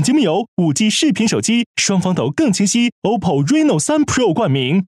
本节目由5G 视频手机双方头更清晰 OPPO Reno3 Pro 冠名。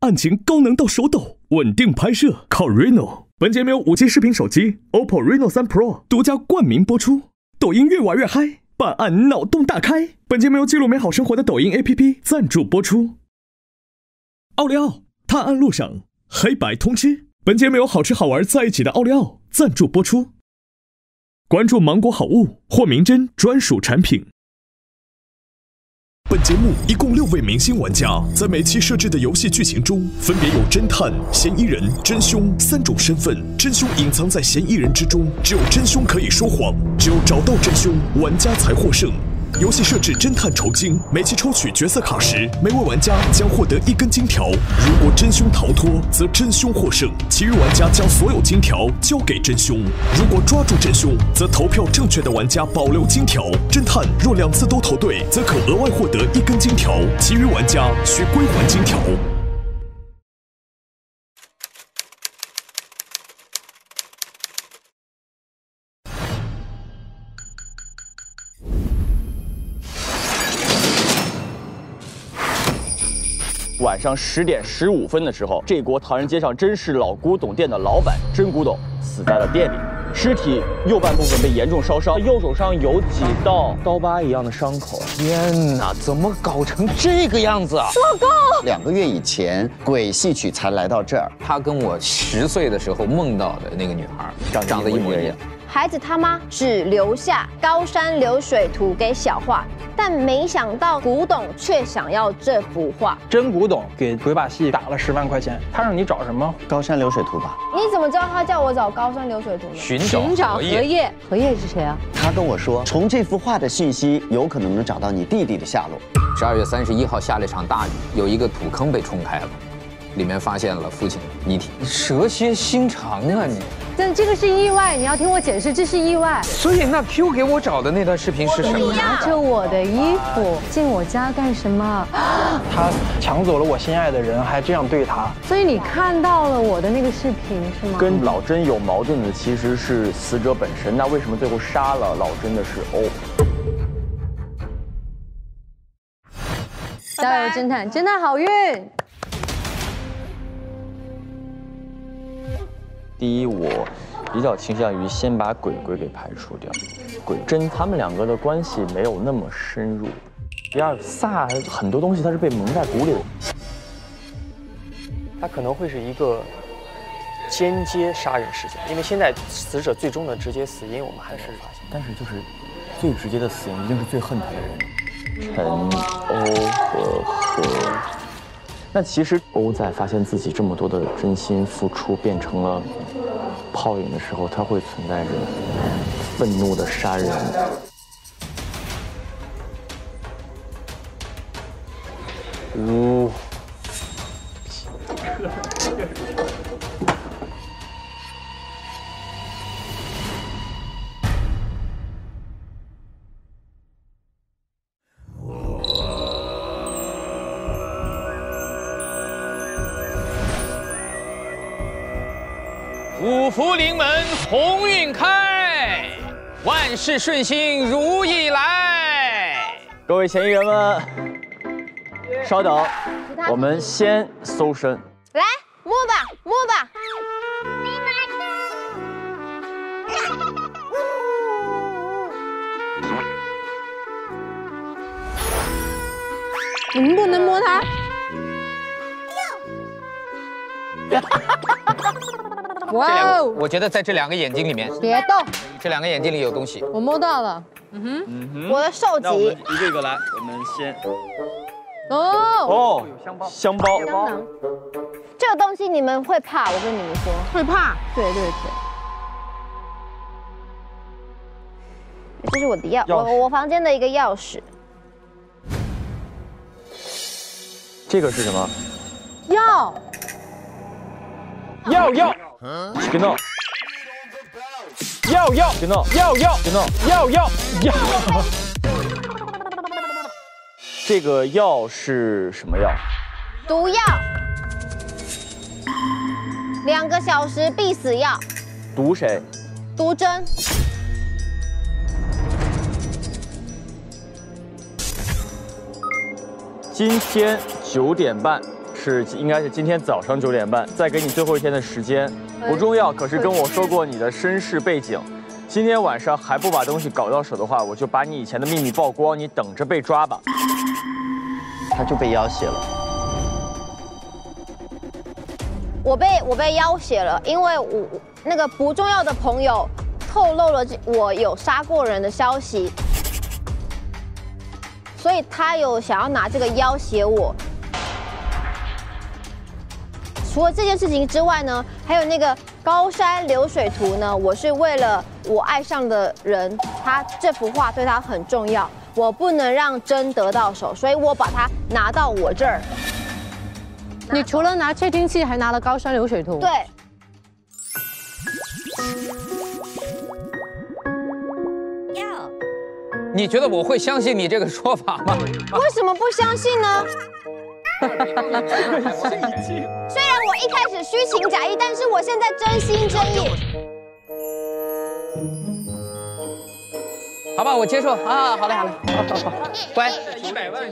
案情高能到手抖，稳定拍摄靠 Reno。本节目由5G 视频手机 OPPO Reno3 Pro 独家冠名播出。抖音越玩越嗨，办案脑洞大开。本节目由记录美好生活的抖音 APP 赞助播出。奥利奥，探案路上黑白通吃。本节目由好吃好玩在一起的奥利奥赞助播出。关注芒果好物或名珍专属产品。 本节目一共6位明星玩家，在每期设置的游戏剧情中，分别有侦探、嫌疑人、真凶3种身份。真凶隐藏在嫌疑人之中，只有真凶可以说谎，只有找到真凶，玩家才获胜。游戏设置侦探酬金，每期抽取角色卡时，每位玩家将获得1根金条。如果真凶逃脱，则真凶获胜，其余玩家将所有金条交给真凶。如果抓住真凶，则投票正确的玩家保留金条。侦探若2次都投对，则可额外获得1根金条，其余玩家需归还金条。 晚上10点15分的时候，这国唐人街上真是老古董店的老板甄古董死在了店里，尸体右半部分被严重烧伤，右手上有几道刀疤一样的伤口。天哪，怎么搞成这个样子啊！老公，2个月以前鬼戏曲才来到这儿。他跟我10岁的时候梦到的那个女孩，长得一模一样。 孩子他妈只留下高山流水图给小画，但没想到古董却想要这幅画。真古董给鬼把戏打了10万块钱，他让你找什么？高山流水图吧？你怎么知道他叫我找高山流水图呢？寻找荷叶，荷叶是谁啊？他跟我说，从这幅画的信息有可能能找到你弟弟的下落。12月31号下了一场大雨，有一个土坑被冲开了。 里面发现了父亲的遗体，蛇蝎心肠啊你！但这个是意外，你要听我解释，这是意外。所以那 Q 给我找的那段视频是什么？你拿着我的衣服进我家干什么？他抢走了我心爱的人，还这样对他。所以你看到了我的那个视频是吗？跟老甄有矛盾的其实是死者本身，那为什么最后杀了老甄的是OPPO？ 加油，侦探！侦探好运！ 第一，我比较倾向于先把鬼鬼给排除掉，鬼真他们2个的关系没有那么深入。第二，萨很多东西它是被蒙在鼓里的，它可能会是一个间接杀人事件，因为现在死者最终的直接死因我们还是发现，但是就是最直接的死因一定是最恨他的人，陈欧和何。 那其实欧在发现自己这么多的真心付出变成了泡影的时候，他会存在着愤怒的杀人。嗯。五福临门，鸿运开，万事顺心，如意来。各位嫌疑人们，稍等，我们先搜身。来，摸吧，摸吧。你们不能摸它。哇哦！我觉得在这2个眼睛里面，别动，这2个眼睛里有东西。我摸到了，嗯哼，我的受脊。那我们一个一个来，我们先。哦，香包，香囊。这个东西你们会怕，我跟你们说，会怕。对对对。这是我的钥匙，我房间的一个钥匙。这个是什么？药。别闹！药！别闹！药！别闹！药！这个药是什么药？毒药。2个小时必死药。毒谁？毒针。 今天9点半是，应该是今天早上9点半。再给你最后一天的时间，不重要。可是跟我说过你的身世背景，今天晚上还不把东西搞到手的话，我就把你以前的秘密曝光，你等着被抓吧。他就被要挟了，我被要挟了，因为我那个不重要的朋友透露了我有杀过人的消息。 所以他有想要拿这个要挟我。除了这件事情之外呢，还有那个高山流水图呢，我是为了我爱上的人，他这幅画对他很重要，我不能让真得到手，所以我把它拿到我这儿。你除了拿窃听器，还拿了高山流水图。对。 你觉得我会相信你这个说法吗？为什么不相信呢？虽然我一开始虚情假意，但是我现在真心真意。好吧，我接受啊！好嘞，好嘞，好，乖。100万。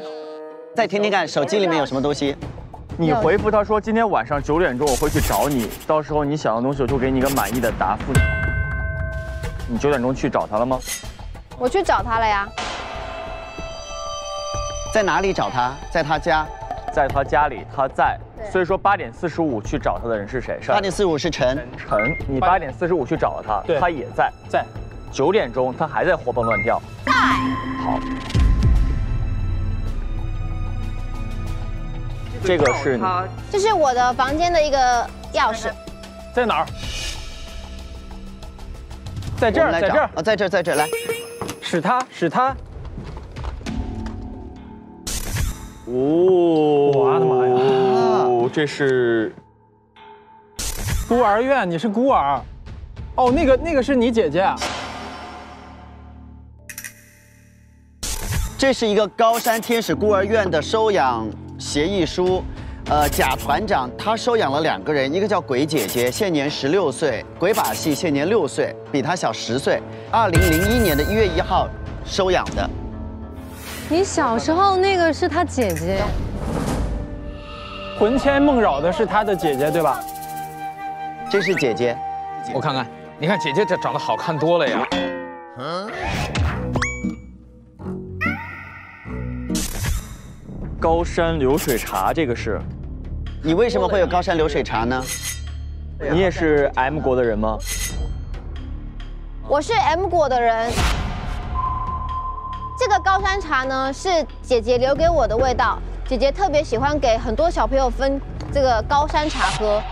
再听听看，手机里面有什么东西？你回复他说今天晚上9点钟我会去找你，到时候你想要东西我就给你一个满意的答复。你9点钟去找他了吗？ 我去找他了呀，在哪里找他？在他家，在他家里，他在。所以说8点45去找他的人是谁？8点45是陈。陈，你8点45去找了他，他也在。在。9点钟他还在活蹦乱跳。在。好。这个是你。这是我的房间的一个钥匙。在哪儿？在这儿，在这儿啊，在这儿，在这儿来。 是他！哦，我的妈呀！哦，这是孤儿院，你是孤儿。哦，那个是你姐姐。这是一个高山天使孤儿院的收养协议书。贾团长他收养了2个人，一个叫鬼姐姐，现年16岁；鬼把戏现年6岁，比他小10岁。2001年1月1号收养的。你小时候那个是他姐姐，魂牵梦绕的是他的姐姐，对吧？这是姐姐，我看看，你看姐姐这长得好看多了呀。嗯。高山流水茶，这个是。 你为什么会有高山流水茶呢？你也是 M 国的人吗？我是 M 国的人。这个高山茶呢，是姐姐留给我的味道。姐姐特别喜欢给很多小朋友分这个高山茶喝。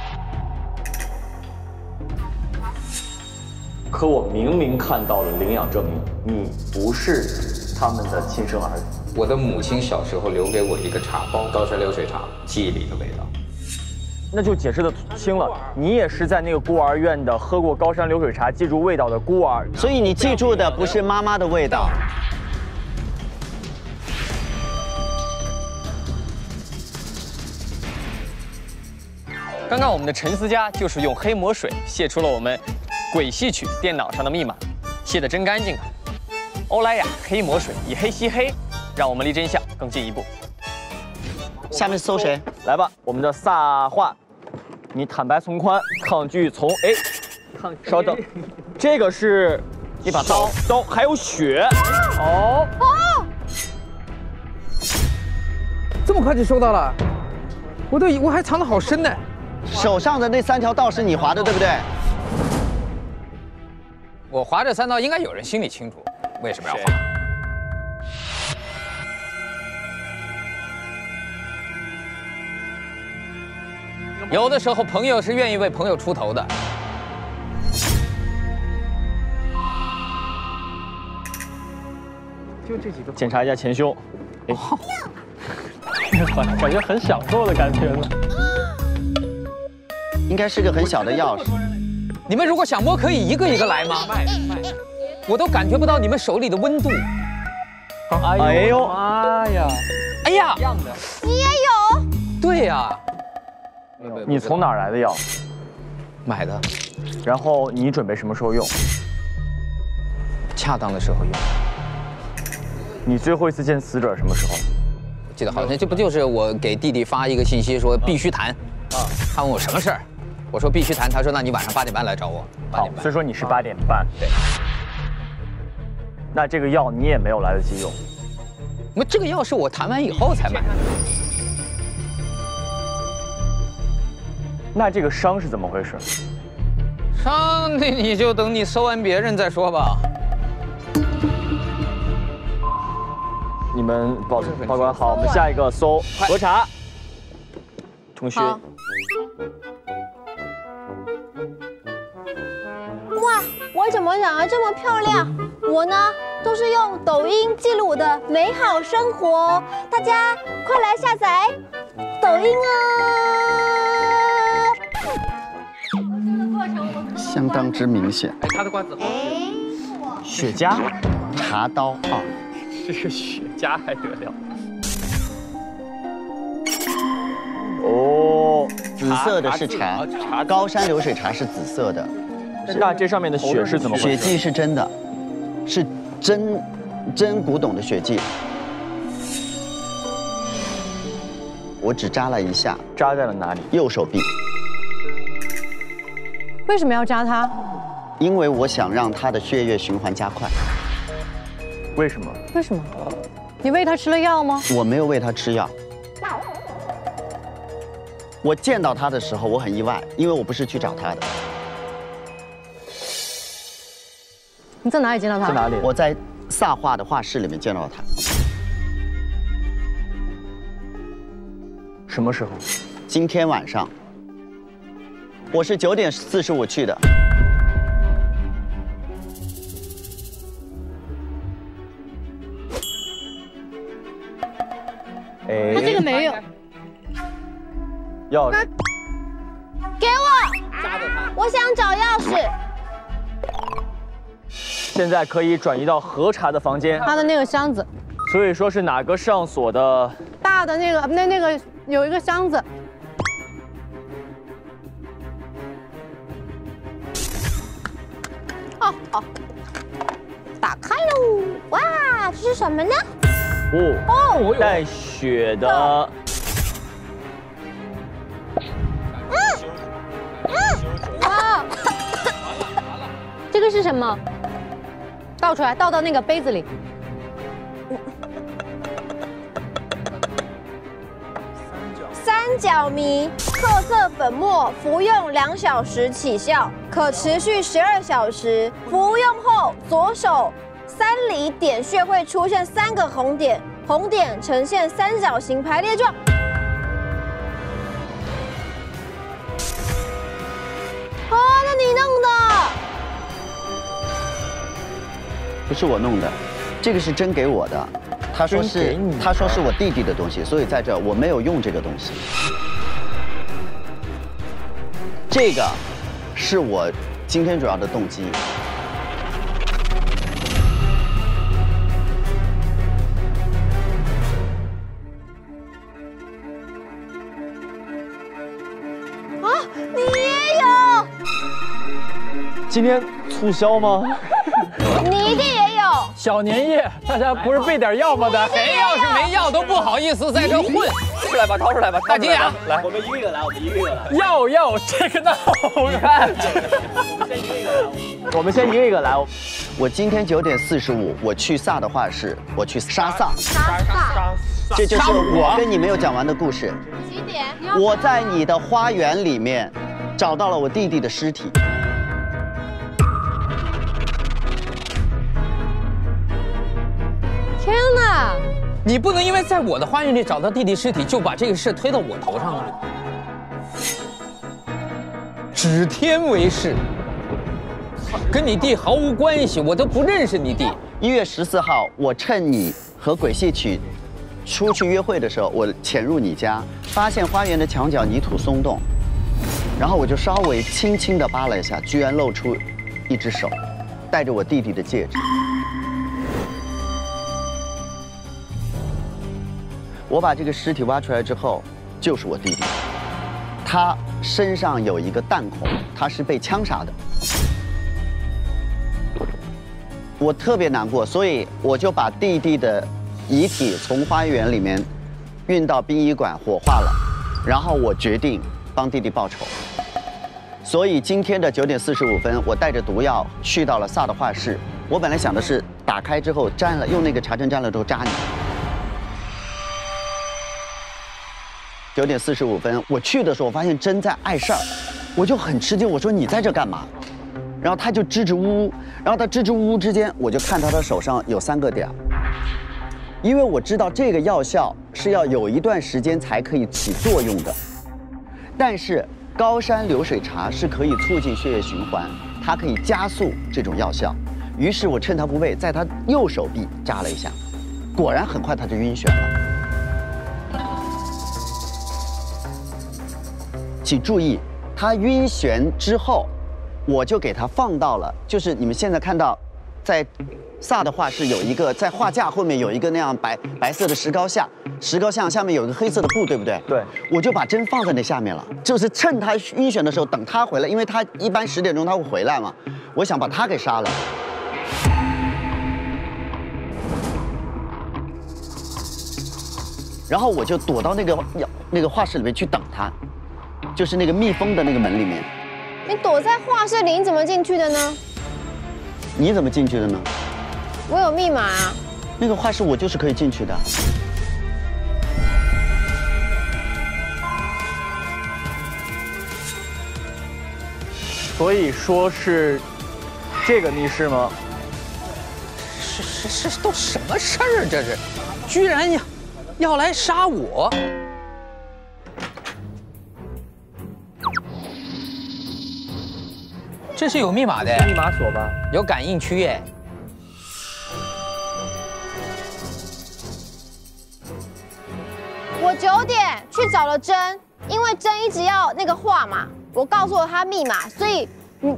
可我明明看到了领养证明，你不是他们的亲生儿子。我的母亲小时候留给我一个茶包，高山流水茶，记忆里的味道。 那就解释的清了，你也是在那个孤儿院的喝过高山流水茶、记住味道的孤儿，所以你记住的不是妈妈的味道。刚刚我们的陈思佳就是用黑魔水卸出了我们鬼戏曲电脑上的密码，卸得真干净啊！欧莱雅黑魔水以黑吸黑，让我们离真相更进一步。 下面搜谁？来吧，我们的萨话，你坦白从宽，抗拒从 A。稍等，这个是一把刀，还有血。哦哦，这么快就收到了？我还藏得好深呢。手上的那3条道是你划的，对不对？我划这3道，应该有人心里清楚为什么要划。 有的时候，朋友是愿意为朋友出头的。就这几个。检查一下前胸，哎，感觉很享受的感觉呢。应该是个很小的钥匙。你们如果想摸，可以一个一个来吗？我都感觉不到你们手里的温度。哎呦妈呀！哎呀，你也有？对呀。你从哪来的药？买的。然后你准备什么时候用？恰当的时候用。你最后一次见死者什么时候？我记得好像这不就是我给弟弟发一个信息说必须谈，他问我什么事儿，我说必须谈，他说那你晚上8点半来找我。好，所以说你是8点半。对。那这个药你也没有来得及用。那这个药是我谈完以后才买的。那这个伤是怎么回事？伤那你就等你搜完别人再说吧。你们报关好，我们下一个搜核查。同学。哇，我怎么长得这么漂亮？我呢？ 都是用抖音记录我的美好生活，大家快来下载抖音哦！相当之明显。哎，他的瓜子好吃。雪茄，茶刀啊，这是雪茄还得了？哦，紫色的是茶，高山流水茶是紫色的。那这上面的雪是怎么回事？雪迹是真的，是。 真古董的血迹，我只扎了一下，扎在了哪里？右手臂。为什么要扎它？因为我想让它的血液循环加快。为什么？为什么？你喂它吃了药吗？我没有喂它吃药。我见到它的时候，我很意外，因为我不是去找它的。 你在哪里见到他？在哪里？我在萨画的画室里面见到他。什么时候？今天晚上。我是9点45去的。哎，他这个没有。钥匙。给我！我想找钥匙。 现在可以转移到核查的房间，他的那个箱子，所以说是哪个上锁的？大的那个，那个有一个箱子。哦哦，打开喽！哇，这是什么呢？哦，带血的。哇，这个是什么？ 倒出来，倒到那个杯子里。三角迷，褐色粉末，服用2小时起效，可持续12小时。服用后，左手3厘点穴会出现3个红点，红点呈现三角形排列状。哦，那你弄的。 不是我弄的，这个是真给我的。他说是我弟弟的东西，所以在这我没有用这个东西。这个是我今天主要的动机。啊，你也有？今天促销吗？你弟也有小年夜，大家不是备点药吗？咱谁要是没药都不好意思在这混。出来吧，掏出来吧，大金牙，来，我们一个一个来，我们一个一个来。药，这个那好看。我们先一个一个来。我今天9点45，我去萨的画室，我去沙萨。沙萨，这就是我跟你没有讲完的故事。几点？我在你的花园里面找到了我弟弟的尸体。 天哪！你不能因为在我的花园里找到弟弟尸体，就把这个事推到我头上了。指天为誓，跟你弟毫无关系，我都不认识你弟。1月14号，我趁你和鬼戏曲出去约会的时候，我潜入你家，发现花园的墙角泥土松动，然后我就稍微轻轻地扒拉一下，居然露出一只手，戴着我弟弟的戒指。我把这个尸体挖出来之后，就是我弟弟，他身上有一个弹孔，他是被枪杀的。 我特别难过，所以我就把弟弟的遗体从花园里面运到殡仪馆火化了，然后我决定帮弟弟报仇。所以今天的9点45分，我带着毒药去到了萨的画室。我本来想的是打开之后粘了，用那个茶针粘了之后扎你。9点45分，我去的时候，我发现针在碍事儿，我就很吃惊，我说你在这干嘛？ 然后他就支支吾吾，然后他支支吾吾之间，我就看他的手上有3个点，因为我知道这个药效是要有一段时间才可以起作用的，但是高山流水茶是可以促进血液循环，它可以加速这种药效。于是我趁他不备，在他右手臂扎了一下，果然很快他就晕眩了。请注意，他晕眩之后。 我就给它放到了，就是你们现在看到，在萨的画室有一个，在画架后面有一个那样白色的石膏像，石膏像下面有一个黑色的布，对不对？对。我就把针放在那下面了，就是趁他晕眩的时候，等他回来，因为他一般10点钟他会回来嘛，我想把他给杀了。然后我就躲到那个画室里面去等他，就是那个密封的那个门里面。 你躲在画室里，你怎么进去的呢？你怎么进去的呢？我有密码啊。那个画室我就是可以进去的。所以说是这个密室吗？是，都什么事儿啊？这是，居然要来杀我！ 这是有密码的，密码锁吧？有感应区耶。我9点去找了真，因为真一直要那个画嘛，我告诉了他密码，所以你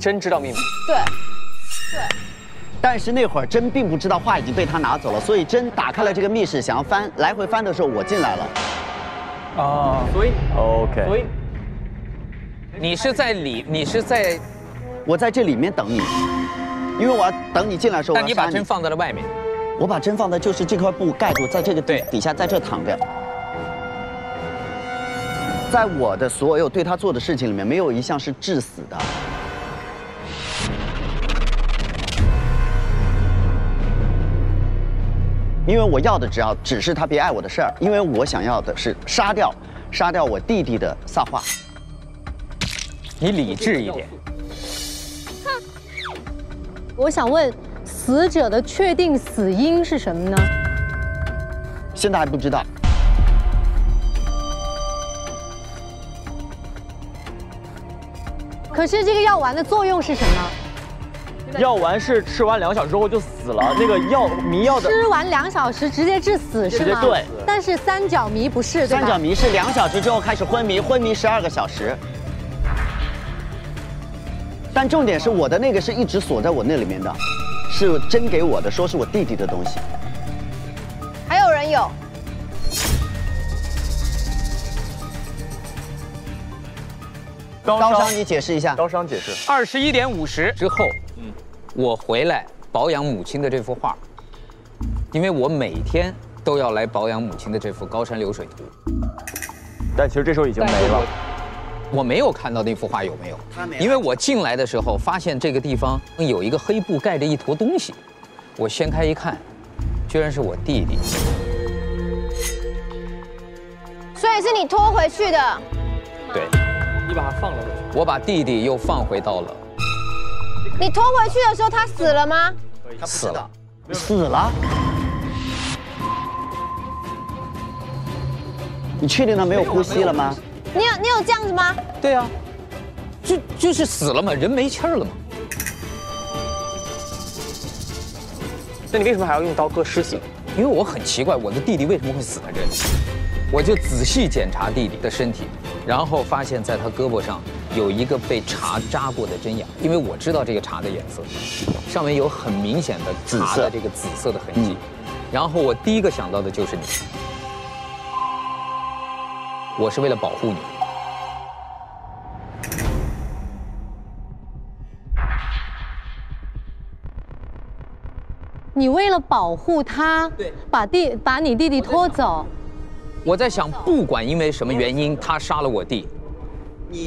真知道密码？对，对。但是那会儿真并不知道画已经被他拿走了，所以真打开了这个密室，想要翻来回翻的时候，我进来了。哦，所以 OK， 所以你是在。 我在这里面等你，因为我要等你进来的时候。但你把针放在了外面。我把针放在就是这块布盖住，在这个底下，在这躺着。在我的所有对他做的事情里面，没有一项是致死的。因为我要的只是他别碍我的事儿，因为我想要的是杀掉我弟弟的萨画。你理智一点。 我想问，死者的确定死因是什么呢？现在还不知道。可是这个药丸的作用是什么？药丸是吃完2小时之后就死了，那个药迷药的。吃完2小时直接致死是吗？对。但是三角迷不是，对吧？三角迷是2小时之后开始昏迷，昏迷12个小时。 但重点是我的那个是一直锁在我那里面的，是真给我的，说是我弟弟的东西。还有人有，高商，你解释一下。高商解释。21点50之后，我回来保养母亲的这幅画，因为我每天都要来保养母亲的这幅《高山流水图》，但其实这时候已经没了。 我没有看到那幅画有没有，因为我进来的时候发现这个地方有一个黑布盖着一坨东西，我掀开一看，居然是我弟弟。所以是你拖回去的。对，你把它放了回去。我把弟弟又放回到了。你拖回去的时候他死了吗？死了，死了。你确定他没有呼吸了吗？ 你有这样子吗？对啊，就是死了嘛，人没气儿了嘛。那你为什么还要用刀割尸体？因为我很奇怪，我的弟弟为什么会死在这里？我就仔细检查弟弟的身体，然后发现在他胳膊上有一个被茶扎过的针眼，因为我知道这个茶的颜色，上面有很明显的茶的这个紫色的痕迹。然后我第一个想到的就是你，我是为了保护你。 你为了保护他，对，把你弟弟拖走。我在想，不管因为什么原因，他杀了我弟，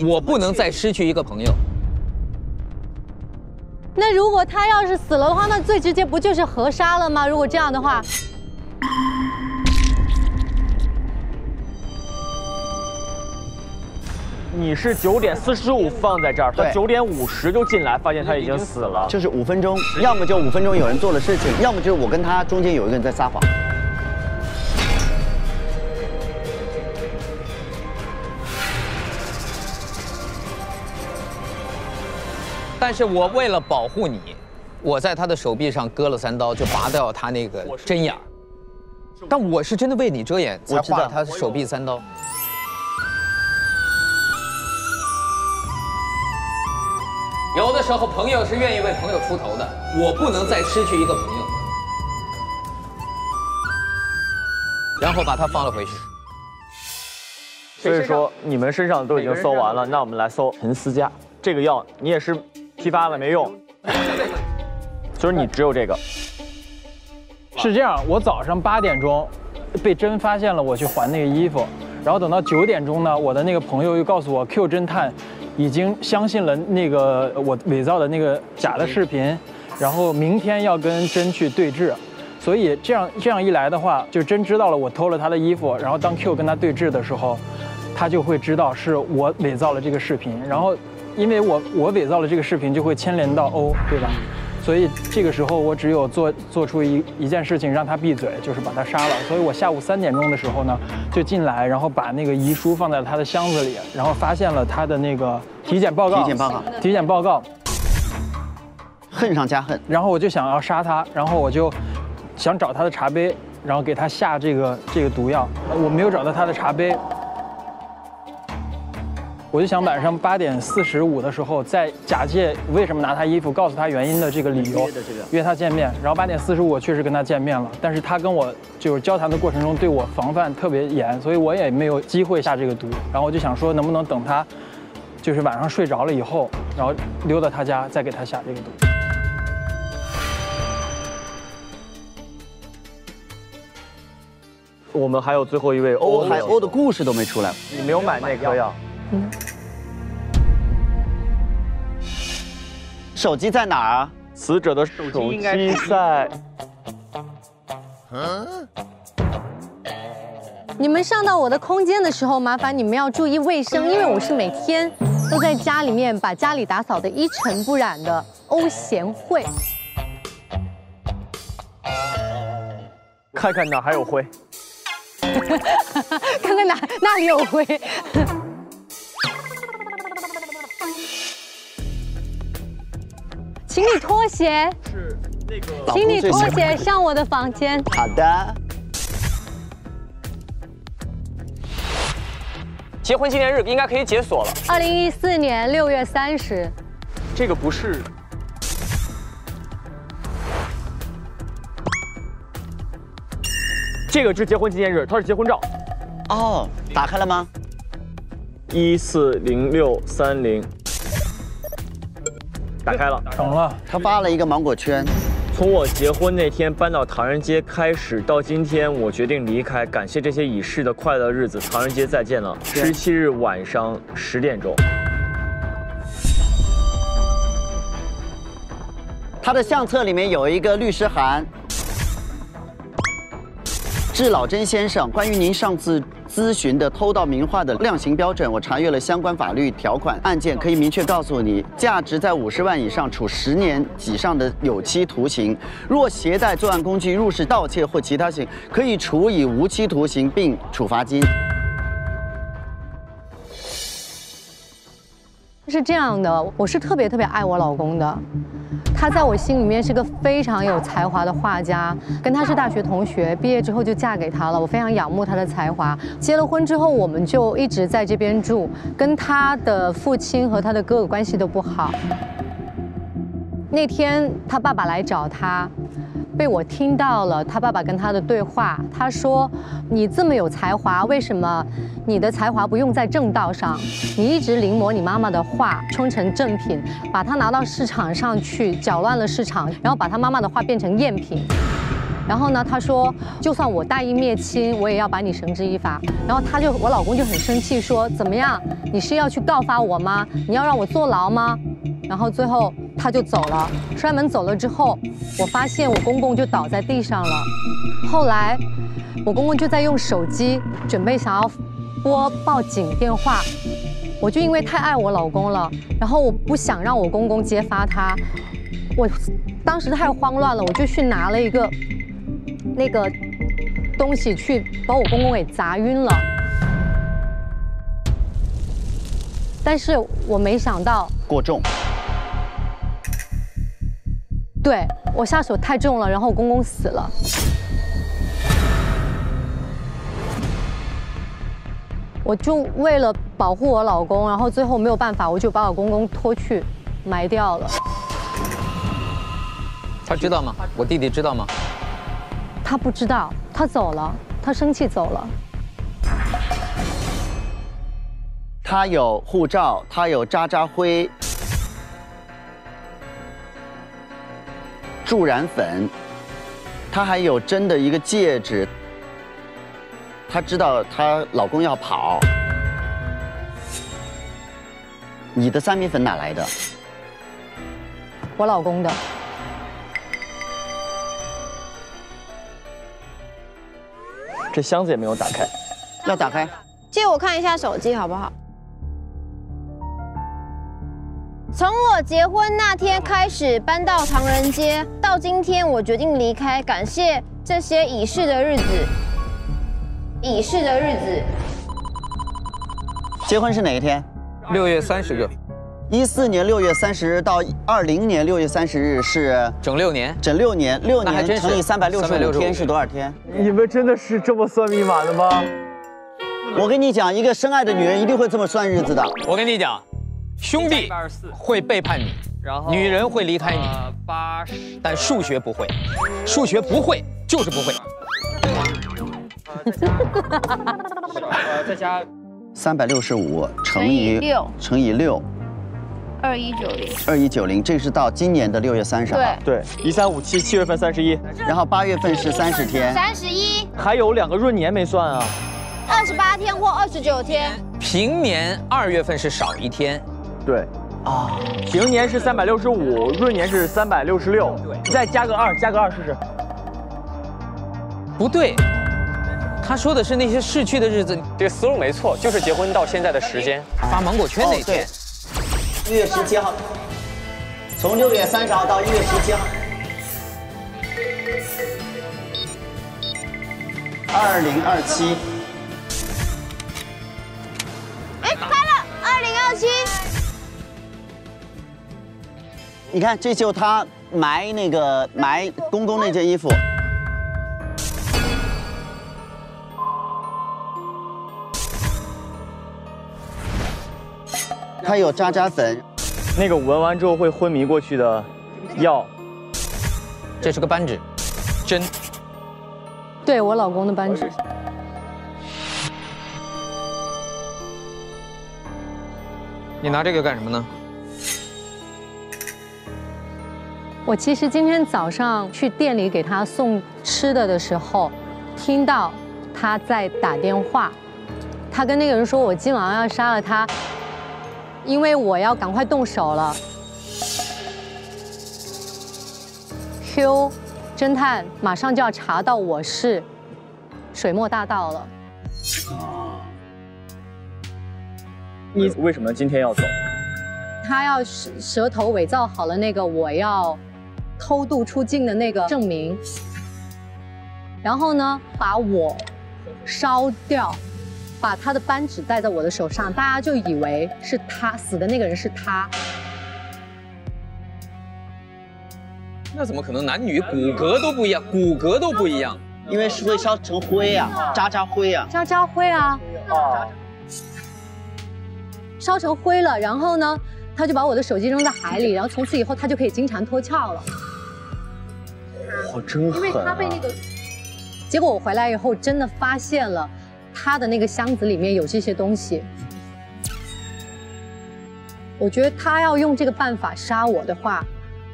我不能再失去一个朋友。那如果他要是死了的话，那最直接不就是合杀了吗？如果这样的话，你是9:45放在这儿，他9:50就进来，发现他已经死了，就是5分钟，要么就5分钟有人做了事情，要么就是我跟他中间有一个人在撒谎。但是我为了保护你，我在他的手臂上割了3刀，就拔掉他那个针眼儿。但我是真的为你遮掩，才划他手臂3刀。 有的时候，朋友是愿意为朋友出头的。我不能再失去一个朋友，然后把他放了回去。所以说，你们身上都已经搜完了，那我们来搜陈思佳。这个药你也是批发了没用，所以你只有这个。是这样，我早上8点钟被针发现了，我去还那个衣服，然后等到9点钟呢，我的那个朋友又告诉我 Q 侦探。 已经相信了那个我伪造的那个假的视频，然后明天要跟真去对峙，所以这样一来的话，就真知道了我偷了他的衣服，然后当 Q 跟他对峙的时候，他就会知道是我伪造了这个视频，然后因为我伪造了这个视频，就会牵连到 O， 对吧？所以这个时候我只有做出一件事情让他闭嘴，就是把他杀了。所以我下午3点钟的时候呢，就进来，然后把那个遗书放在他的箱子里，然后发现了他的那个体检报告。体检报告，恨上加恨。然后我就想要杀他，然后我就想找他的茶杯，然后给他下这个毒药。我没有找到他的茶杯，我就想晚上8:45的时候，再假借为什么拿他衣服，告诉他原因的这个理由，约他见面。然后8:45我确实跟他见面了，但是他跟我就是交谈的过程中对我防范特别严，所以我也没有机会下这个毒。然后我就想说，能不能等他，就是晚上睡着了以后，然后溜到他家再给他下这个毒。我们还有最后一位欧，还有欧的故事都没出来，你没有买那颗药。 手机在哪儿啊？死者的手机应该在。你们上到我的空间的时候，麻烦你们要注意卫生，因为我是每天都在家里面把家里打扫得一尘不染的欧贤惠。看看哪还有灰，看看哪里有灰。请你脱鞋，是那个。请你脱鞋上我的房间。好的。结婚纪念日应该可以解锁了。2014年6月30。这个不是。这个是结婚纪念日，它是结婚照。哦，打开了吗？140630。 打开了，成了。他发了一个芒果圈。从我结婚那天搬到唐人街开始，到今天我决定离开，感谢这些已逝的快乐日子。唐人街再见了。17日晚上10点钟。他的相册里面有一个律师函，致老真先生，关于您上次。 咨询的偷盗名画的量刑标准，我查阅了相关法律条款，案件可以明确告诉你，价值在50万以上处10年以上的有期徒刑；若携带作案工具入室盗窃或其他行，可以处以无期徒刑并处罚金。是这样的，我是特别特别爱我老公的，他在我心里面是个非常有才华的画家，跟他是大学同学，毕业之后就嫁给他了，我非常仰慕他的才华。结了婚之后，我们就一直在这边住，跟他的父亲和他的哥哥关系都不好。那天他爸爸来找他。 被我听到了他爸爸跟他的对话，他说：“你这么有才华，为什么你的才华不用在正道上？你一直临摹你妈妈的画，冲成正品，把它拿到市场上去，搅乱了市场，然后把他妈妈的画变成赝品。然后呢，他说就算我大义灭亲，我也要把你绳之以法。”然后我老公就很生气说：“怎么样？你是要去告发我吗？你要让我坐牢吗？”然后最后。 他就走了，摔门走了之后，我发现我公公就倒在地上了。后来，我公公就在用手机准备想要拨报警电话。我就因为太爱我老公了，然后我不想让我公公揭发他，我当时太慌乱了，我就去拿了一个那个东西去把我公公给砸晕了。但是我没想到过重。 对我下手太重了，然后我公公死了。我就为了保护我老公，然后最后没有办法，我就把我公公拖去埋掉了。他知道吗？我弟弟知道吗？他不知道，他走了，他生气走了。他有护照，他有渣渣灰。 助燃粉，她还有真的一个戒指。她知道她老公要跑。你的三明粉哪来的？我老公的。这箱子也没有打开，要打开。借我看一下手机好不好？ 从我结婚那天开始搬到唐人街，到今天我决定离开，感谢这些已逝的日子。已逝的日子。结婚是哪一天？6月30日。14年6月30日到20年6月30日是整6年。整6年，6年乘以365天是多少天？你们真的是这么算密码的吗？我跟你讲，一个深爱的女人一定会这么算日子的。我跟你讲。 兄弟会背叛你，然后女人会离开你，但数学不会，数学不会就是不会。再加365乘以6，2190，2190，这是到今年的6月30号。对，13577月份31，然后8月份是30天，31，还有两个闰年没算啊，28天或29天。平年2月份是少一天。 对，啊，平年是365，闰年是366，再加个2，加个2试试。不对，他说的是那些逝去的日子，这个思路没错，就是结婚到现在的时间。发芒果圈那天，1月17号，从6月30号到1月17号，2027。哎，开了，2027。 你看，这就他埋公公那件衣服。他有渣渣粉，那个闻完之后会昏迷过去的药。这是个扳指，针。对我老公的扳指。你拿这个干什么呢？ 我其实今天早上去店里给他送吃的的时候，听到他在打电话，他跟那个人说：“我今晚上要杀了他，因为我要赶快动手了。” Q 侦探马上就要查到我是水墨大盗了。你为什么今天要走？他要舌头伪造好了那个我要。 偷渡出境的那个证明，然后呢，把我烧掉，把他的扳指戴在我的手上，大家就以为是他死的那个人是他。那怎么可能？男女骨骼都不一样，骨骼都不一样，因为是会烧成灰啊，渣渣灰啊，渣渣灰啊，哦，烧成灰了。然后呢，他就把我的手机扔在海里，然后从此以后他就可以经常脱壳了。哇，真狠！因为他被那个，结果我回来以后真的发现了。 他的那个箱子里面有这些东西，我觉得他要用这个办法杀我的话，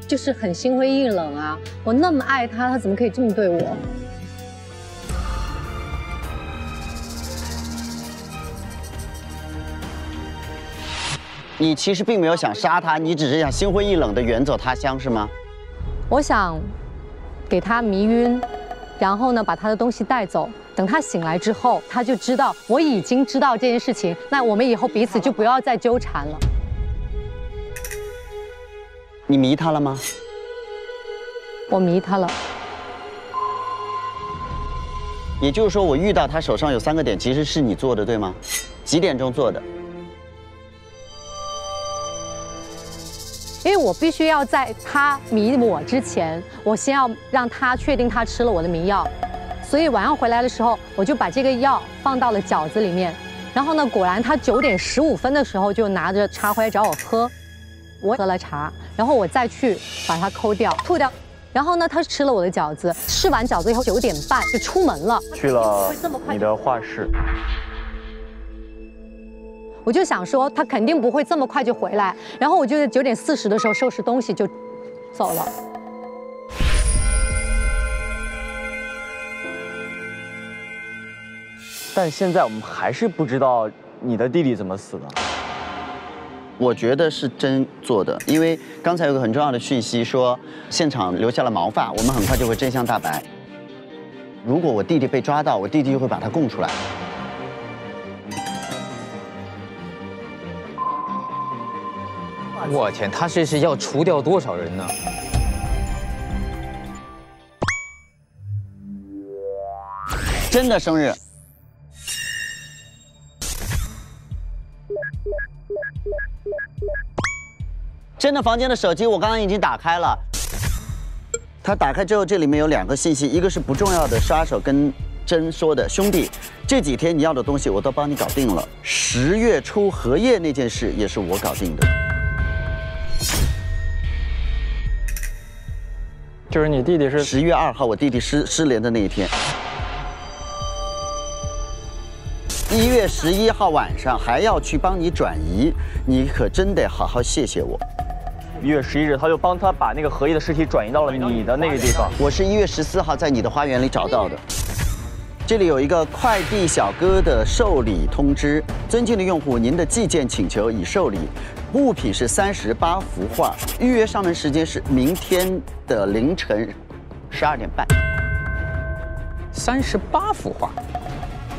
就是很心灰意冷啊！我那么爱他，他怎么可以这么对我？你其实并没有想杀他，你只是想心灰意冷的远走他乡，是吗？我想给他迷晕，然后呢，把他的东西带走。 等他醒来之后，他就知道我已经知道这件事情。那我们以后彼此就不要再纠缠了。你迷他了吗？我迷他了。也就是说，我遇到他手上有3个点，其实是你做的，对吗？几点钟做的？因为我必须要在他迷我之前，我先要让他确定他吃了我的迷药。 所以晚上回来的时候，我就把这个药放到了饺子里面，然后呢，果然他9点15分的时候就拿着茶回来找我喝，我喝了茶，然后我再去把它抠掉、吐掉，然后呢，他吃了我的饺子，吃完饺子以后9点半就出门了，去了你的画室。我就想说他肯定不会这么快就回来，然后我就在9点40的时候收拾东西就走了。 但现在我们还是不知道你的弟弟怎么死的。我觉得是真做的，因为刚才有个很重要的讯息说现场留下了毛发，我们很快就会真相大白。如果我弟弟被抓到，我弟弟就会把他供出来。我天，他这是要除掉多少人呢？ 真的生日。 真的，房间的手机我刚刚已经打开了。他打开之后，这里面有2个信息，一个是不重要的杀手跟真说的兄弟，这几天你要的东西我都帮你搞定了。10月初荷叶那件事也是我搞定的。就是你弟弟是10月2号，我弟弟失联的那一天。1月11号晚上还要去帮你转移，你可真得好好谢谢我。1月11日，他就帮他把那个荷叶的尸体转移到了你的那个地方。我是1月14号在你的花园里找到的。这里有一个快递小哥的受理通知：尊敬的用户，您的寄件请求已受理，物品是38幅画，预约上门时间是明天的凌晨12点半。38幅画。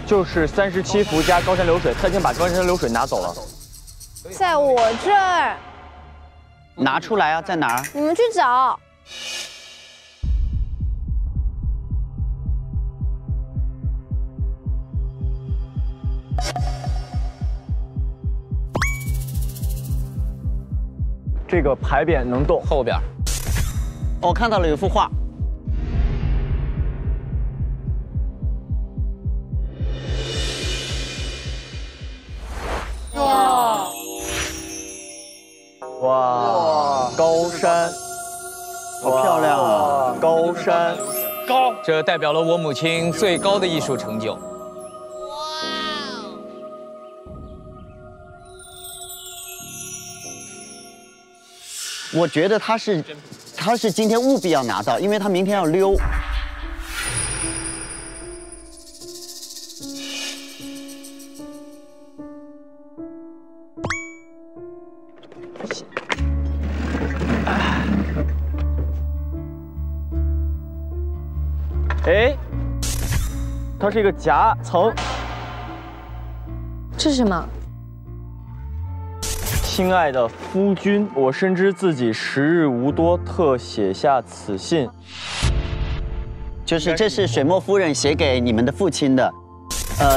就是37幅加高山流水，他已经把高山流水拿走了，在我这儿。拿出来啊，在哪儿？你们去找。这个牌匾能动，后边。我看到了有幅画。 哇！哇！高山，好漂亮啊！高山，高，这代表了我母亲最高的艺术成就。哇！我觉得他是今天务必要拿到，因为他明天要溜。 哎，它是一个夹层，这是什么？亲爱的夫君，我深知自己时日无多，特写下此信。就是这是水墨夫人写给你们的父亲的。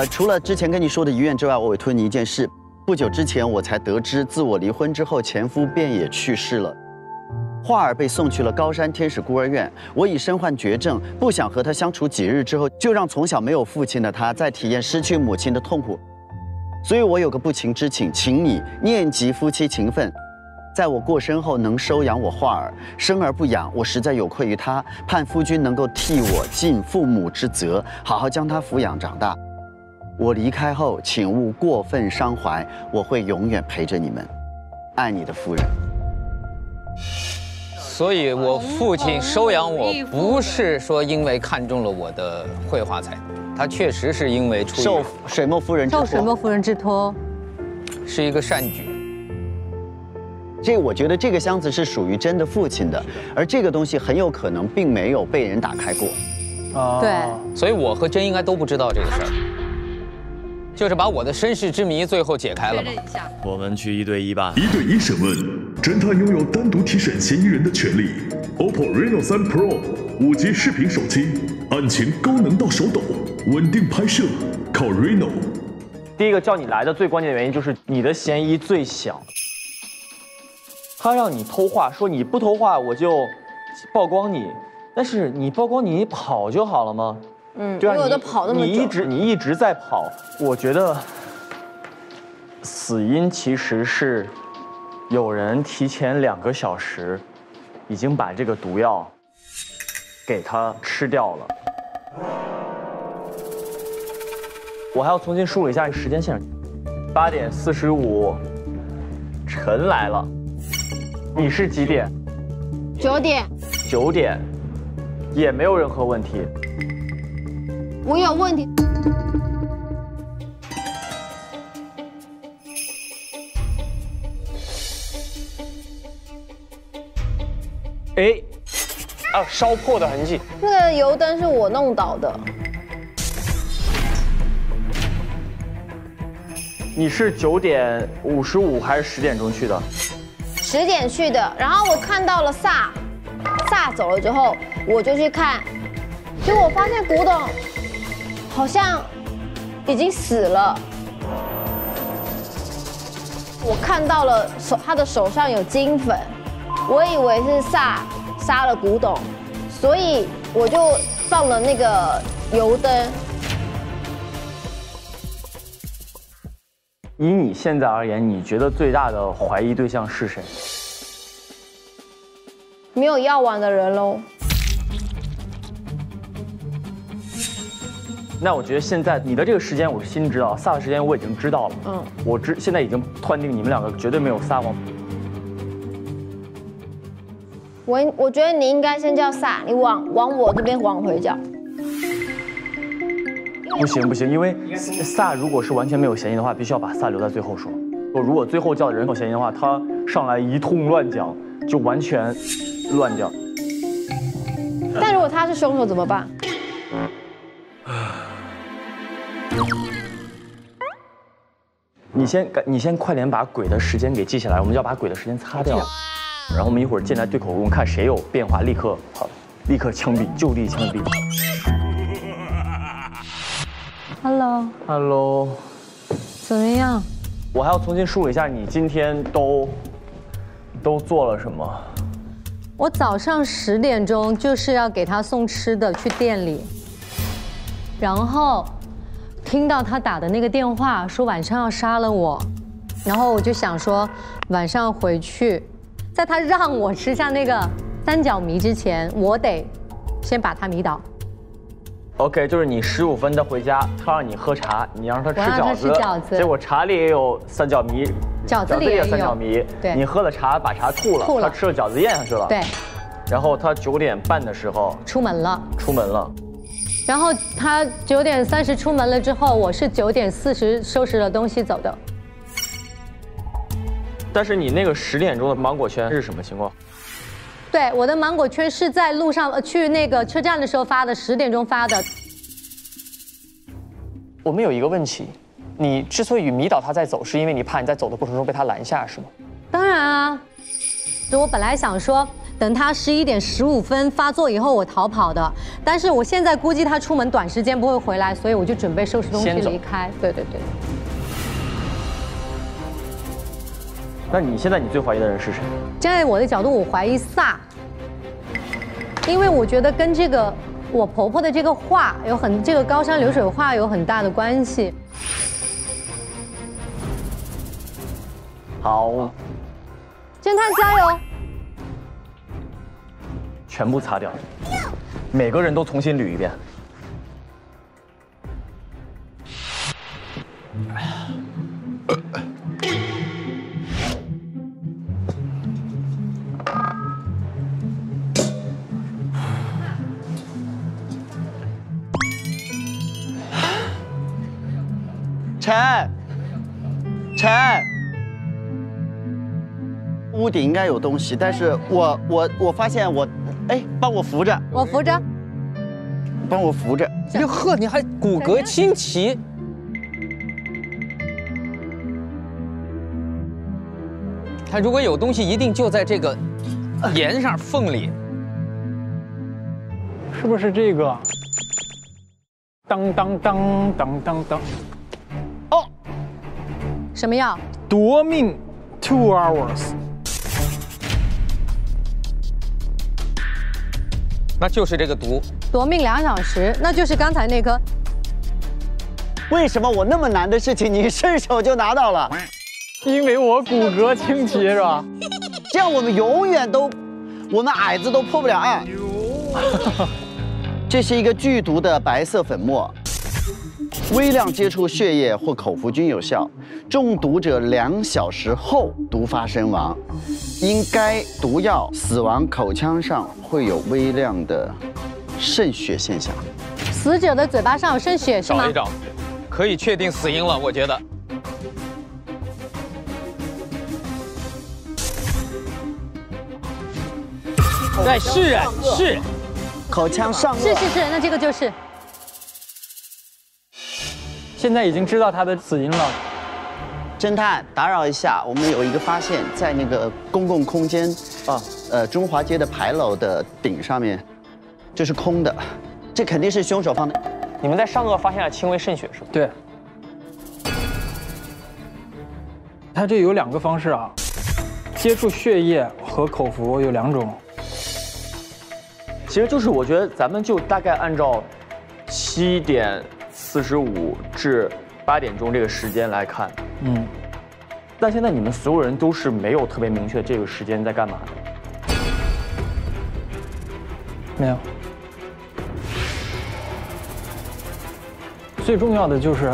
除了之前跟你说的遗愿之外，我委托你一件事。不久之前，我才得知，自我离婚之后，前夫便也去世了。画儿被送去了高山天使孤儿院。我已身患绝症，不想和他相处几日之后，就让从小没有父亲的他再体验失去母亲的痛苦。所以我有个不情之请，请你念及夫妻情分，在我过身后能收养我画儿，生而不养，我实在有愧于他。盼夫君能够替我尽父母之责，好好将他抚养长大。 我离开后，请勿过分伤怀，我会永远陪着你们。爱你的夫人。所以，我父亲收养我，不是说因为看中了我的绘画才，他确实是因为出于受水墨夫人之托，是一个善举。 我觉得这个箱子是属于真的父亲的，而这个东西很有可能并没有被人打开过。啊，对。所以我和真应该都不知道这个事儿。 就是把我的身世之谜最后解开了嘛。我们去1对1吧。1对1审问，侦探拥有单独提审嫌疑人的权利。OPPO Reno3 Pro 5G 视频手机，案情高能到手抖，稳定拍摄，靠 Reno。第一个叫你来的最关键的原因就是你的嫌疑最小。他让你偷画，说你不偷画我就曝光你，但是你曝光你跑就好了吗？ 嗯，对啊，你一直在跑，我觉得死因其实是有人提前2个小时已经把这个毒药给他吃掉了。我还要重新梳理一下时间线。8点45，陈来了。你是几点？9点。9点，也没有任何问题。 我有问题。哎，啊，烧破的痕迹。那个油灯是我弄倒的。你是9点55还是10点钟去的？10点去的。然后我看到了萨走了之后，我就去看，结果我发现古董。 好像已经死了。我看到了他的手上有金粉，我以为是萨杀了古董，所以我就放了那个油灯。以你现在而言，你觉得最大的怀疑对象是谁？没有药丸的人喽。 那我觉得现在你的这个时间我是心知道，撒的时间我已经知道了。嗯，我现在已经断定你们两个绝对没有撒谎。我觉得你应该先叫撒，你往我这边往回叫。不行，因为撒如果是完全没有嫌疑的话，必须要把撒留在最后说。我如果最后叫人有嫌疑的话，他上来一通乱讲，就完全乱掉。但如果他是凶手怎么办？ 你先快点把鬼的时间给记下来，我们就要把鬼的时间擦掉。然后我们一会儿进来对口供，看谁有变化，立刻枪毙，就地枪毙。Hello， 怎么样？我还要重新梳理一下你今天都做了什么。我早上10点钟就是要给他送吃的，去店里，然后。 听到他打的那个电话，说晚上要杀了我，然后我就想说晚上回去，在他让我吃下那个三角谜之前，我得先把他迷倒。OK， 就是你15分他回家，他让你喝茶，你让他吃饺子，结果茶里也有三角谜，饺子里也有三角谜，对，你喝了茶把茶吐了，他吃了饺子咽下去了，对，然后他9点半的时候出门了。 然后他9点30出门了之后，我是9点40收拾了东西走的。但是你那个10点钟的芒果圈是什么情况？对，我的芒果圈是在路上去那个车站的时候发的，10点钟发的。我们有一个问题，你之所以迷倒他在走，是因为你怕你在走的过程中被他拦下，是吗？当然啊，就我本来想说。等他11点15分发作以后我逃跑的。但是我现在估计他出门短时间不会回来，所以我就准备收拾东西离开。对对对。那你现在你最怀疑的人是谁？站在我的角度，我怀疑萨，因为我觉得跟这个我婆婆的这个话有这个高山流水话有很大的关系。 好，侦探加油！全部擦掉，每个人都重新捋一遍。陈。 屋顶应该有东西，但是我发现我，哎，帮我扶着，我扶着，帮我扶着。哟呵，你还骨骼清奇。他如果有东西，一定就在这个沿上缝里，是不是这个？当当当当当当。哦，什么药？夺命 2 hours。 那就是这个毒，夺命2小时，那就是刚才那颗。为什么我那么难的事情你伸手就拿到了？因为我骨骼清奇是吧？这样我们永远都，我们矮子都破不了案。这是一个剧毒的白色粉末，微量接触血液或口服均有效。中毒者2小时后毒发身亡，因该毒药死亡口腔上。 会有微量的渗血现象，死者的嘴巴上有渗血是吗？找一找，可以确定死因了，我觉得。对，是啊，是，口腔上颚。是，那这个就是。现在已经知道他的死因了。侦探，打扰一下，我们有一个发现，在那个公共空间啊。 中华街的牌楼的顶上面，这是空的，这肯定是凶手放的。你们在上颚发现了轻微渗血是吧？对。他这有2个方式啊，接触血液和口服有2种。其实就是我觉得咱们就大概按照7点45至8点钟这个时间来看，嗯。但现在你们所有人都是没有特别明确这个时间在干嘛的。 没有。最重要的就是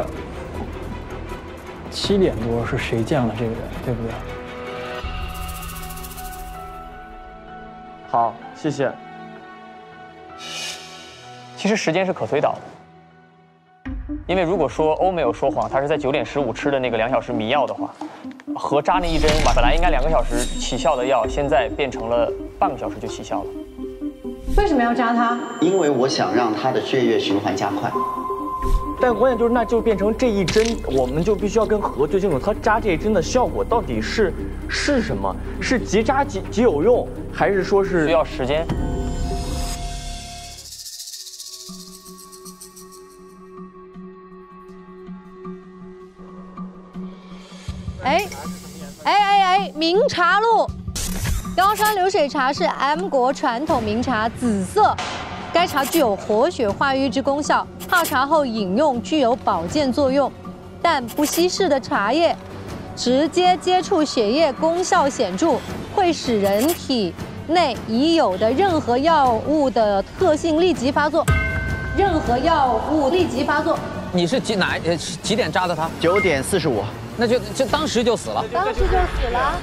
7点多是谁见了这个人，对不对？好，谢谢。其实时间是可推导的，因为如果说欧没有说谎，他是在9点15吃的那个2小时迷药的话，和扎那一针本来应该2个小时起效的药，现在变成了半个小时就起效了。 为什么要扎他？因为我想让他的血液循环加快。但关键就是，那就变成这一针，我们就必须要跟何最清楚，他扎这一针的效果到底是什么？是即扎即有用，还是说是需要时间？哎，明茶路。 高山流水茶是 M 国传统名茶，紫色。该茶具有活血化瘀之功效，泡茶后饮用具有保健作用，但不稀释的茶叶直接接触血液功效显著，会使人体内已有的任何药物的特性立即发作。任何药物立即发作。你是几点扎的他？9点45。那就当时就死了。当时就死了。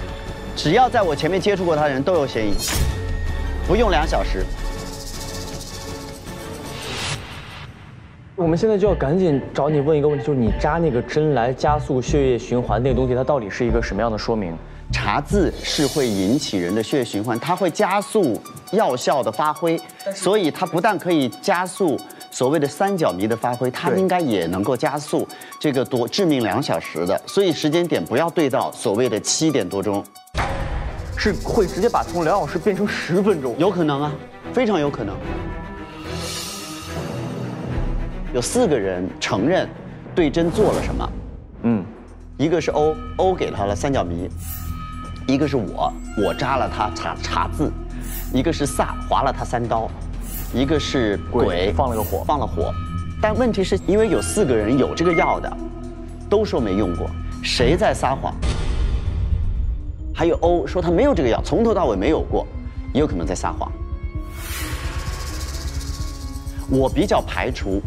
只要在我前面接触过他的人都有嫌疑，不用2小时。我们现在就要赶紧找你问一个问题，就是你扎那个针来加速血液循环那个东西，它到底是一个什么样的说明？茶渍是会引起人的血液循环，它会加速药效的发挥，所以它不但可以加速所谓的三角迷的发挥，它应该也能够加速这个致命2小时的，所以时间点不要对到所谓的7点多钟。是会直接把从2小时变成10分钟，有可能啊，非常有可能。有4个人承认对真做了什么，嗯，一个是欧给他了三角谜，一个是我扎了他查字，一个是萨划了他3刀，一个是鬼放了火。但问题是因为有4个人有这个药的，都说没用过，谁在撒谎？还有欧说他没有这个药，从头到尾没有过，也有可能在撒谎。我比较排除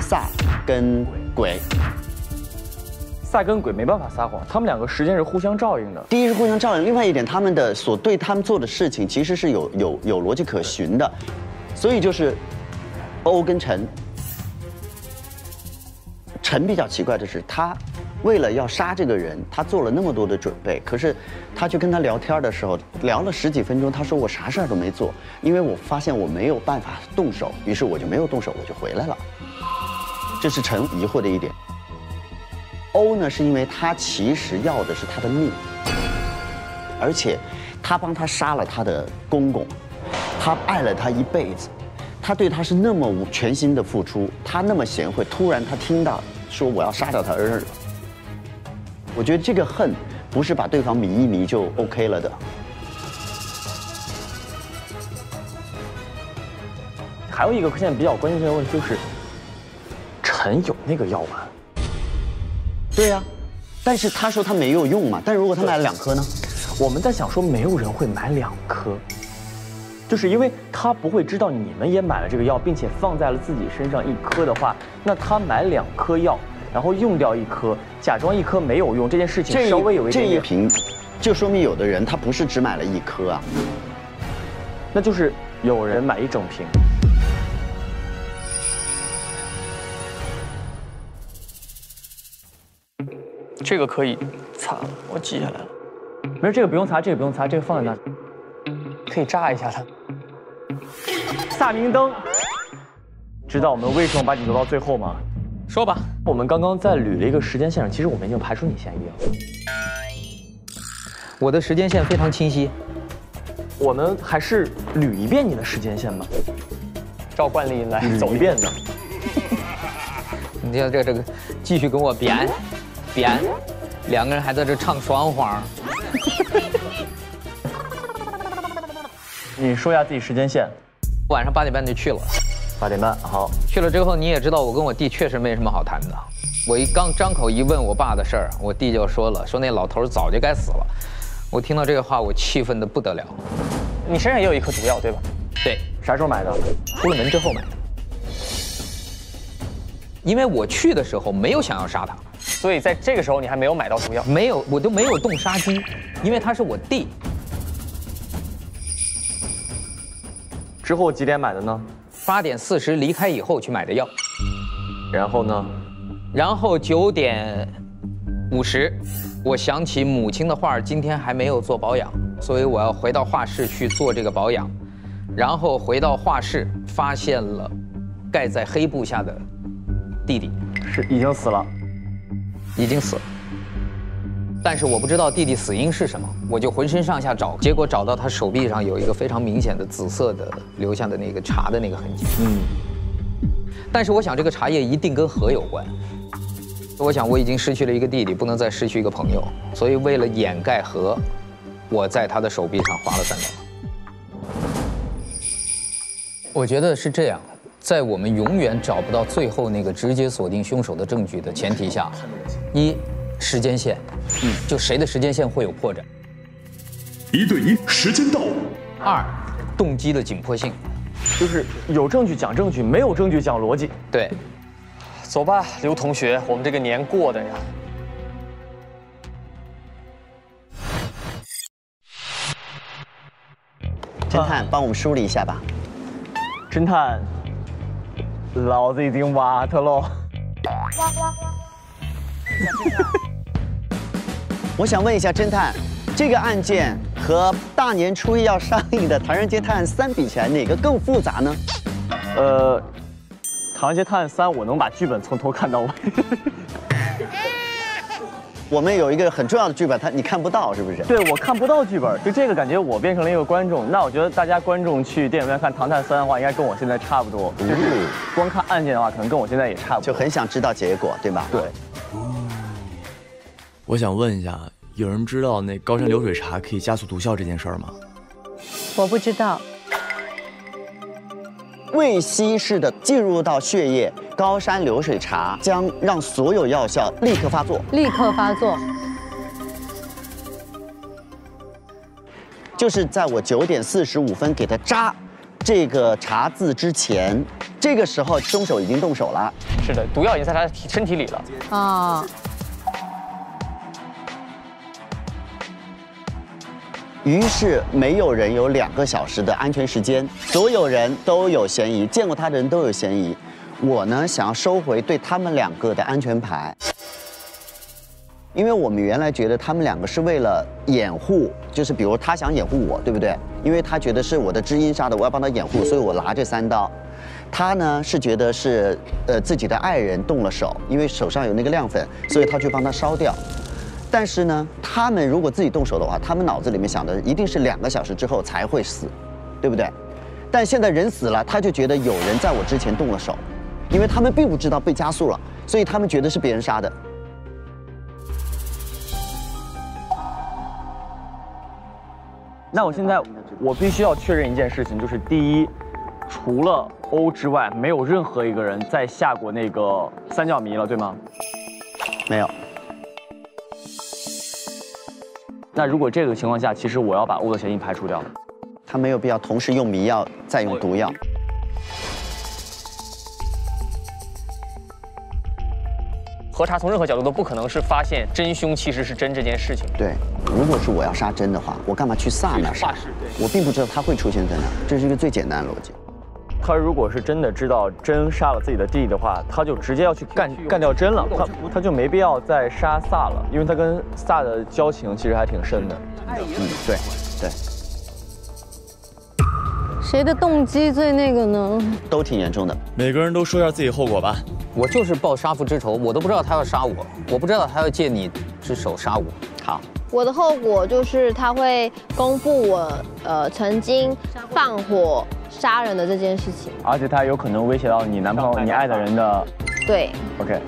萨跟鬼，萨跟鬼没办法撒谎，他们两个时间是互相照应的。第一是互相照应，另外一点，他们的他们做的事情其实是有逻辑可循的，所以就是欧跟陈比较奇怪的是，他为了要杀这个人，他做了那么多的准备。可是他去跟他聊天的时候，聊了10几分钟，他说我啥事儿都没做，因为我发现我没有办法动手，于是我就没有动手，我就回来了。这是陈疑惑的一点。欧呢，是因为他其实要的是他的命，而且他帮他杀了他的公公，他爱了他一辈子。他对他是那么全心的付出，他那么贤惠，突然他听到说我要杀掉他儿子，我觉得这个恨不是把对方迷一迷就 OK 了的。还有一个现在比较关键的问题就是，陈有那个药丸。对呀，但是他说他没有用嘛，但如果他买了2颗呢？我们在想说没有人会买2颗。就是因为他不会知道你们也买了这个药，并且放在了自己身上1颗的话，那他买2颗药，然后用掉1颗，假装1颗没有用，这件事情稍微有一点点。这一瓶，就说明有的人他不是只买了1颗啊，那就是有人买1整瓶。这个可以擦，我记下来了。没事，这个不用擦，这个不用擦，这个放在那。可以炸一下它。萨明登，知道我们为什么把你留到最后吗？说吧，我们刚刚在捋了一个时间线上，其实我们已经排除你嫌疑了。我的时间线非常清晰，我们还是捋一遍你的时间线吧。照惯例来走一遍的。你看这个，继续跟我编，两个人还在这唱双簧。你说一下自己时间线，晚上8点半就去了。8点半，好。去了之后你也知道，我跟我弟确实没什么好谈的。我一刚张口一问我爸的事儿，我弟就说了，说那老头早就该死了。我听到这个话，我气愤得不得了。你身上也有1颗毒药，对吧？对。啥时候买的？出了门之后买的。因为我去的时候没有想要杀他，所以在这个时候你还没有买到毒药。没有，我都没有动杀机，因为他是我弟。之后几点买的呢？8点40离开以后去买的药。然后呢？然后9点50，我想起母亲的画今天还没有做保养，所以我要回到画室去做这个保养。然后回到画室，发现了盖在黑布下的弟弟，是已经死了，已经死了。但是我不知道弟弟死因是什么，我就浑身上下找，结果找到他手臂上有一个非常明显的紫色的留下的那个茶的那个痕迹。嗯。但是我想这个茶叶一定跟河有关。我想我已经失去了一个弟弟，不能再失去一个朋友，所以为了掩盖河，我在他的手臂上划了3刀。我觉得是这样，在我们永远找不到最后那个直接锁定凶手的证据的前提下，一。时间线，就谁的时间线会有破绽？1对1，时间到。2，动机的紧迫性，就是有证据讲证据，没有证据讲逻辑。对，走吧，刘同学，我们这个年过的呀。侦探，帮我们梳理一下吧。侦探，老子已经瓦特喽。我想问一下侦探，这个案件和大年初一要上映的《唐人街探案3》比起来，哪个更复杂呢？《唐人街探案3》我能把剧本从头看到尾。我们有一个很重要的剧本，你看不到，是不是？对，我看不到剧本，就这个感觉，我变成了一个观众。那我觉得大家观众去电影院看《唐探三》的话，应该跟我现在差不多。就是光看案件的话，可能跟我现在也差不多。就很想知道结果，对吧？对。我想问一下，有人知道那高山流水茶可以加速毒效这件事儿吗？我不知道。未稀释的进入到血液。 高山流水茶将让所有药效立刻发作，立刻发作。就是在我9点45分给他扎这个茶渍之前，这个时候凶手已经动手了。是的，毒药已经在他身体里了。啊。于是没有人有2个小时的安全时间，所有人都有嫌疑，见过他的人都有嫌疑。 我呢，想要收回对他们2个的安全牌，因为我们原来觉得他们2个是为了掩护，就是比如他想掩护我，对不对？因为他觉得是我的知音杀的，我要帮他掩护，所以我拿这3刀。他呢是觉得是自己的爱人动了手，因为手上有那个亮粉，所以他去帮他烧掉。但是呢，他们如果自己动手的话，他们脑子里面想的一定是2个小时之后才会死，对不对？但现在人死了，他就觉得有人在我之前动了手。 因为他们并不知道被加速了，所以他们觉得是别人杀的。那我现在我必须要确认一件事情，就是第一，除了欧之外，没有任何一个人再下过那个三角谜了，对吗？没有。那如果这个情况下，其实我要把欧的嫌疑排除掉了。他没有必要同时用迷药再用毒药。 核查从任何角度都不可能是发现真凶其实是真这件事情。对，如果是我要杀真的话，我干嘛去萨那杀？我并不知道他会出现在哪，这是一个最简单的逻辑。他如果是真的知道真杀了自己的弟的话，他就直接要去干掉真了，他就没必要再杀萨了，因为他跟萨的交情其实还挺深的。嗯，对对。谁的动机最那个呢？都挺严重的。每个人都说一下自己后果吧。 我就是报杀父之仇，我都不知道他要杀我，我不知道他要借你之手杀我。好，我的后果就是他会公布我曾经放火杀人的这件事情，而且他有可能威胁到你男朋友、你爱的人的。对。OK。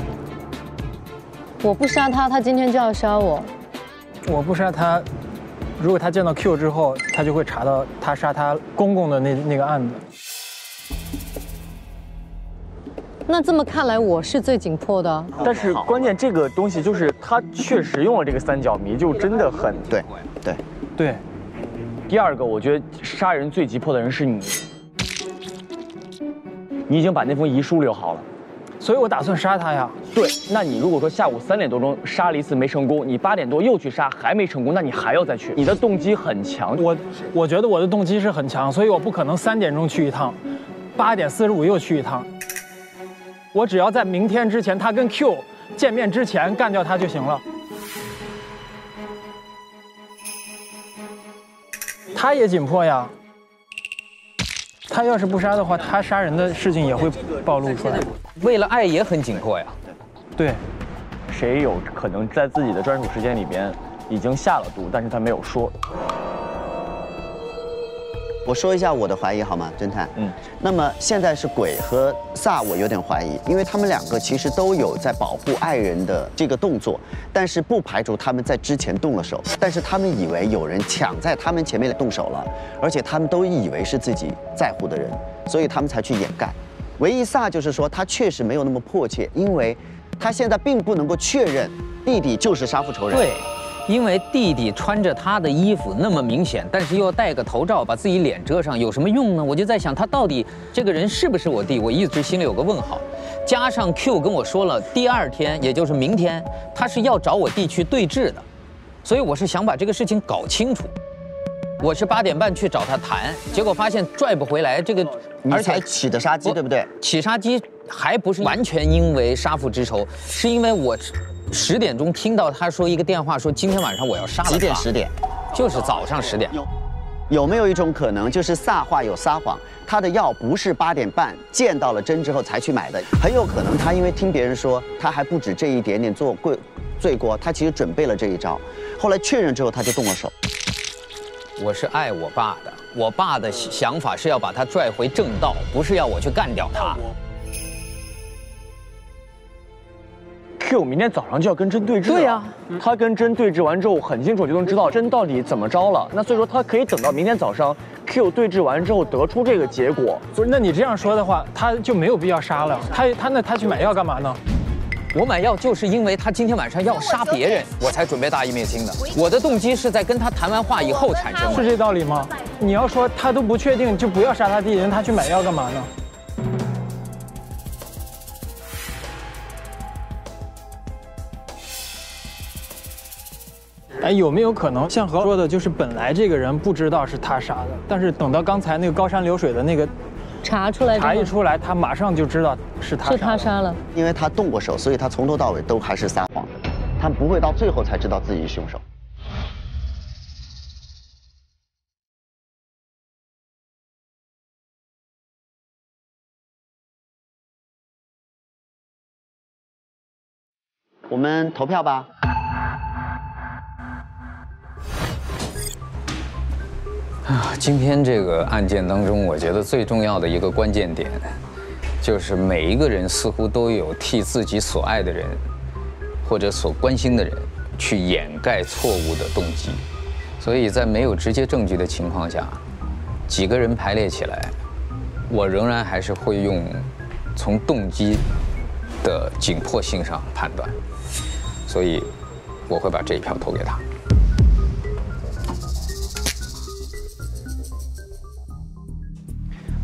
我不杀他，他今天就要杀我。我不杀他，如果他见到 Q 之后，他就会查到他杀他公公的那个案子。 那这么看来，我是最紧迫的、啊。但是关键这个东西就是他确实用了这个三角谜，就真的很对，对，对。第二个，我觉得杀人最急迫的人是你，你已经把那封遗书留好了，所以我打算杀他呀。对，那你如果说下午3点多钟杀了一次没成功，你8点多又去杀还没成功，那你还要再去，你的动机很强。我觉得我的动机是很强，所以我不可能3点钟去一趟，8点45又去一趟。 我只要在明天之前，他跟 Q 见面之前干掉他就行了。他也紧迫呀，他要是不杀的话，他杀人的事情也会暴露出来。为了爱也很紧迫呀。对，谁有可能在自己的专属时间里边已经下了毒，但是他没有说。 我说一下我的怀疑好吗，侦探？嗯，那么现在是鬼和萨，我有点怀疑，因为他们2个其实都有在保护爱人的这个动作，但是不排除他们在之前动了手，但是他们以为有人抢在他们前面动手了，而且他们都以为是自己在乎的人，所以他们才去掩盖。唯一萨就是说他确实没有那么迫切，因为他现在并不能够确认弟弟就是杀父仇人。对。 因为弟弟穿着他的衣服那么明显，但是又戴个头罩把自己脸遮上，有什么用呢？我就在想，他到底这个人是不是我弟？我一直心里有个问号。加上 Q 跟我说了，第2天，也就是明天，他是要找我弟去对质的，所以我是想把这个事情搞清楚。我是8点半去找他谈，结果发现拽不回来。这个而且起的杀机，对不对？起杀机还不是完全因为杀父之仇，是因为我。 10点钟听到他说一个电话，说今天晚上我要杀了他。几点？10点，就是早上10点。有没有一种可能，就是撒话有撒谎？他的药不是8点半见到了针之后才去买的，很有可能他因为听别人说，他还不止这一点点罪过，他其实准备了这一招。后来确认之后，他就动了手。我是爱我爸的，我爸的想法是要把他拽回正道，不是要我去干掉他。Q 明天早上就要跟针对峙了。对呀、啊，他跟针对峙完之后，很清楚就能知道针到底怎么着了。那所以说，他可以等到明天早上 Q 对峙完之后得出这个结果。不是，那你这样说的话，他就没有必要杀了。他去买药干嘛呢？我买药就是因为他今天晚上要杀别人，我才准备大义灭亲的。我的动机是在跟他谈完话以后产生的，是这道理吗？你要说他都不确定，就不要杀他弟弟，他去买药干嘛呢？ 哎，有没有可能像何说的，就是本来这个人不知道是他杀的，但是等到刚才那个高山流水的那个查出来，查一出来，他马上就知道是他杀了，因为他动过手，所以他从头到尾都还是撒谎的，他不会到最后才知道自己是凶手。我们投票吧。 今天这个案件当中，我觉得最重要的一个关键点，就是每一个人似乎都有替自己所爱的人，或者所关心的人，去掩盖错误的动机。所以在没有直接证据的情况下，几个人排列起来，我仍然还是会用从动机的紧迫性上判断，所以我会把这一票投给他。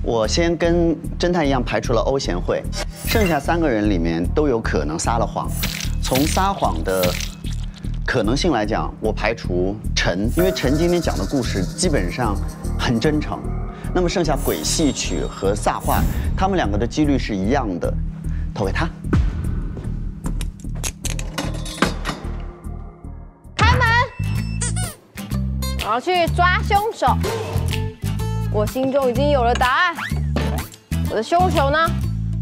我先跟侦探一样排除了欧贤惠，剩下3个人里面都有可能撒了谎。从撒谎的可能性来讲，我排除陈，因为陈今天讲的故事基本上很真诚。那么剩下鬼戏曲和撒话，他们2个的几率是一样的，投给他。开门，我要去抓凶手。 我心中已经有了答案，我的凶手呢，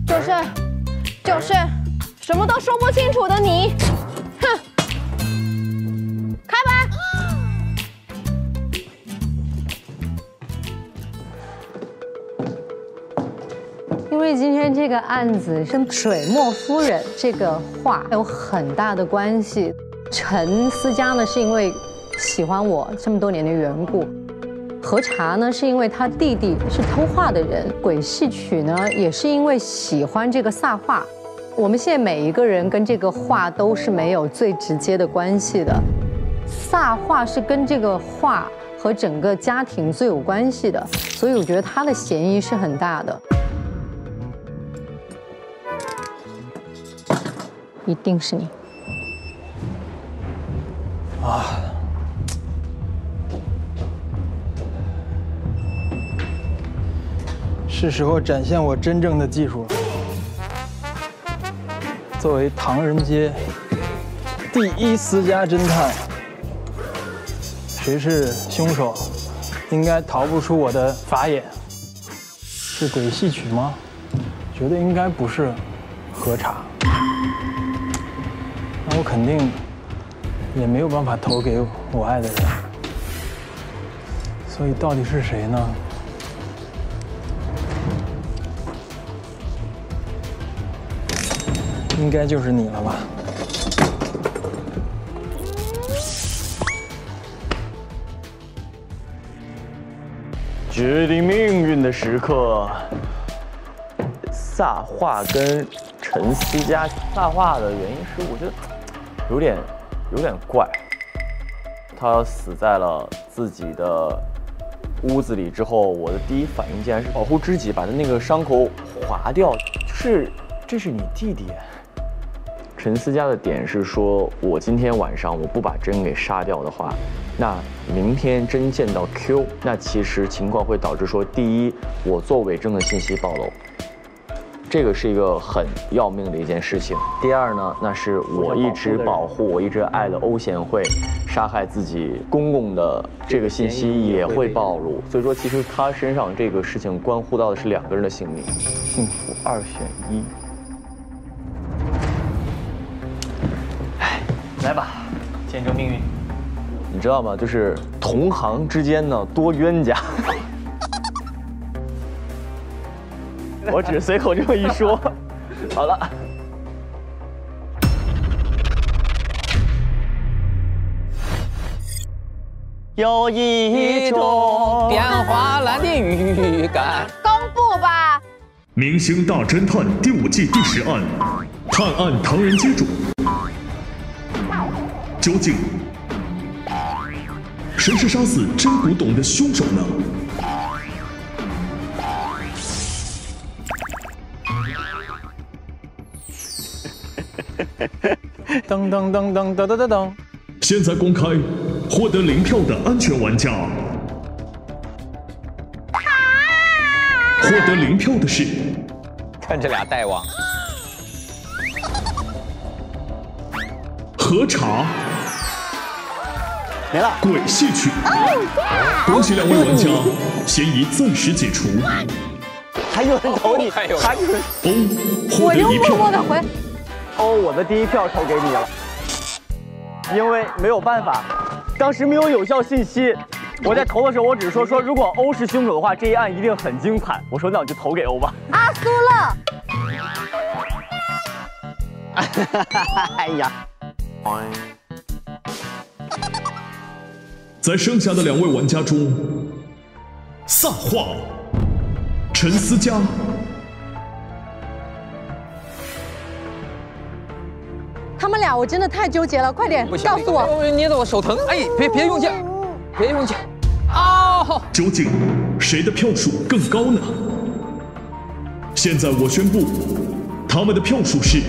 就是什么都说不清楚的你，哼！开门。因为今天这个案子跟水墨夫人这个画有很大的关系。陈思佳呢，是因为喜欢我这么多年的缘故。 何茶呢，是因为他弟弟是偷画的人；鬼戏曲呢，也是因为喜欢这个萨画。我们现在每一个人跟这个画都是没有最直接的关系的，萨画是跟这个画和整个家庭最有关系的，所以我觉得他的嫌疑是很大的，一定是你。啊。 是时候展现我真正的技术了。作为唐人街第一私家侦探，谁是凶手，应该逃不出我的法眼。是鬼戏曲吗？觉得应该不是何茶。那我肯定也没有办法投给我爱的人。所以到底是谁呢？ 应该就是你了吧？决定命运的时刻，萨画跟陈思佳。萨画的原因是，我觉得有点怪。他死在了自己的屋子里之后，我的第一反应竟然是保护知己，把他那个伤口划掉。这是你弟弟。 陈思佳的点是说，我今天晚上我不把真给杀掉的话，那明天真见到 Q， 那其实情况会导致说，第一，我做伪证的信息暴露，这个是一个很要命的一件事情。第二呢，那是我一直保护、我一直爱的欧贤惠，杀害自己公公的这个信息也会暴露，所以说其实他身上这个事情关乎到的是两个人的性命。幸福二选一。哎，来吧，见证命运。你知道吗？就是同行之间呢多冤家。我只是随口这么一说。好了。 有一种变化蓝的预感。公布吧，《明星大侦探》第5季第10案，探案唐人街主，究竟谁是杀死真古董的凶手呢？噔噔噔噔噔噔噔噔。现在公开。 获得0票的安全玩家，获得0票的是。看这俩大王。核查。没了。鬼戏曲。恭喜2位玩家，嫌疑暂时解除。还有人投你，还有人。我就默默的回。哦，我的第1票投给你了，因为没有办法。 当时没有有效信息，我在投的时候，我只是说如果欧是凶手的话，这一案一定很精彩。我说那我就投给欧吧。阿苏勒，哎呀！在剩下的2位玩家中，萨化、陈思佳，他们俩我真的太纠结了，快点告诉我！捏得我手疼，哎，别用劲，别用劲！哦，究竟谁的票数更高呢？现在我宣布，他们的票数是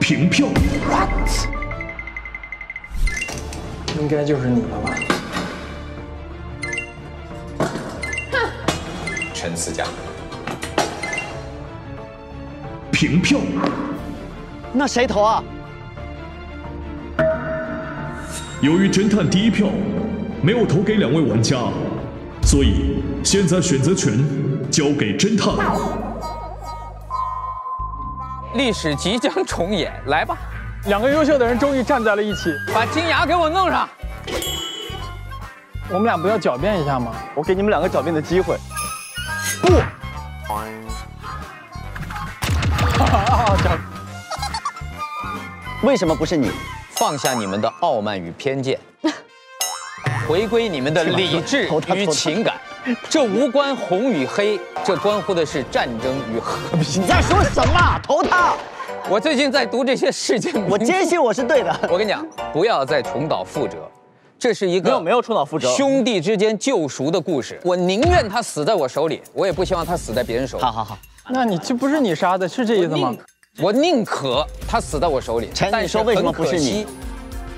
平票。What？ 应该就是你了吧？哼，陈思佳。 平票，那谁投啊？由于侦探第1票没有投给2位玩家，所以现在选择权交给侦探。历史即将重演，来吧！两个优秀的人终于站在了一起，把金牙给我弄上。我们俩不要狡辩一下吗？我给你们两个狡辩的机会。不。 为什么不是你？放下你们的傲慢与偏见，回归你们的理智与情感。这无关红与黑，这关乎的是战争与和平。你在说什么？投他！我最近在读这些事件，我坚信我是对的。我跟你讲，不要再重蹈覆辙。 这是一个没有重蹈覆辙，兄弟之间救赎的故事。我宁愿他死在我手里，我也不希望他死在别人手里。好好好，那你这不是你杀的，是这意思吗？我宁可他死在我手里。但你说为什么不是你？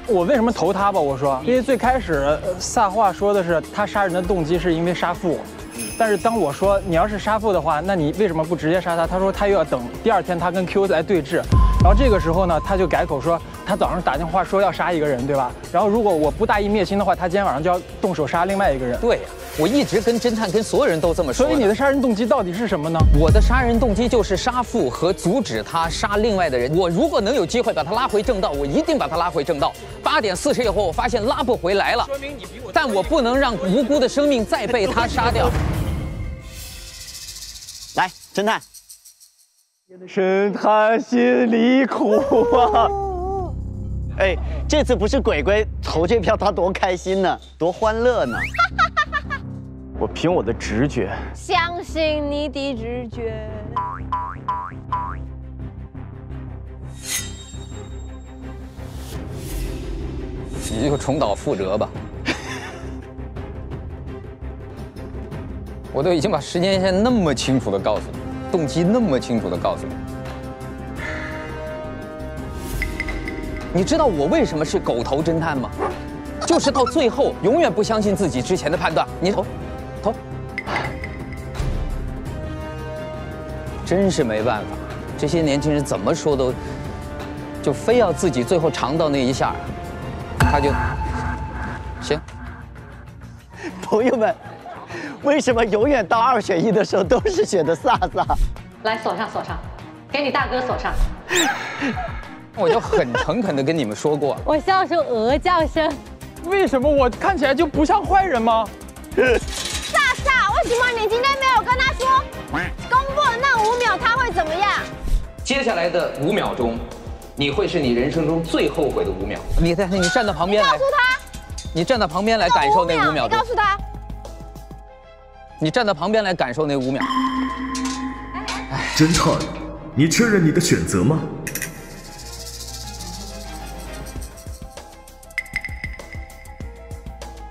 我为什么投他吧？我说，因为最开始萨化说的是他杀人的动机是因为杀父，但是当我说你要是杀父的话，那你为什么不直接杀他？他说他又要等第2天他跟 Q 来对峙。 然后这个时候呢，他就改口说，他早上打电话说要杀一个人，对吧？然后如果我不大义灭亲的话，他今天晚上就要动手杀另外一个人。对呀，我一直跟侦探跟所有人都这么说。所以你的杀人动机到底是什么呢？我的杀人动机就是杀父和阻止他杀另外的人。我如果能有机会把他拉回正道，我一定把他拉回正道。8点40以后，我发现拉不回来了，说明你比我，但我不能让无辜的生命再被他杀掉。来，侦探。 神探心里苦啊！哎，这次不是鬼鬼投这票，他多开心呢，多欢乐呢！我凭我的直觉，相信你的直觉。你就重蹈覆辙吧！我都已经把时间线那么清楚的告诉你。 动机那么清楚的告诉你，你知道我为什么是狗头侦探吗？就是到最后永远不相信自己之前的判断。你投，真是没办法，这些年轻人怎么说都就非要自己最后尝到那一下，他就行。朋友们，为什么永远到2选1的时候都是选的萨萨？来锁上，锁上，给你大哥锁上。我就很诚恳地跟你们说过，我笑出鹅叫声。为什么我看起来就不像坏人吗？萨萨，为什么你今天没有跟他说公布的那5秒他会怎么样？接下来的5秒钟，你会是你人生中最后悔的5秒。你站到旁边来，告诉他，你站到旁边来感受那5秒。你告诉他，你站到旁边来感受那5秒。真差，你确认你的选择吗？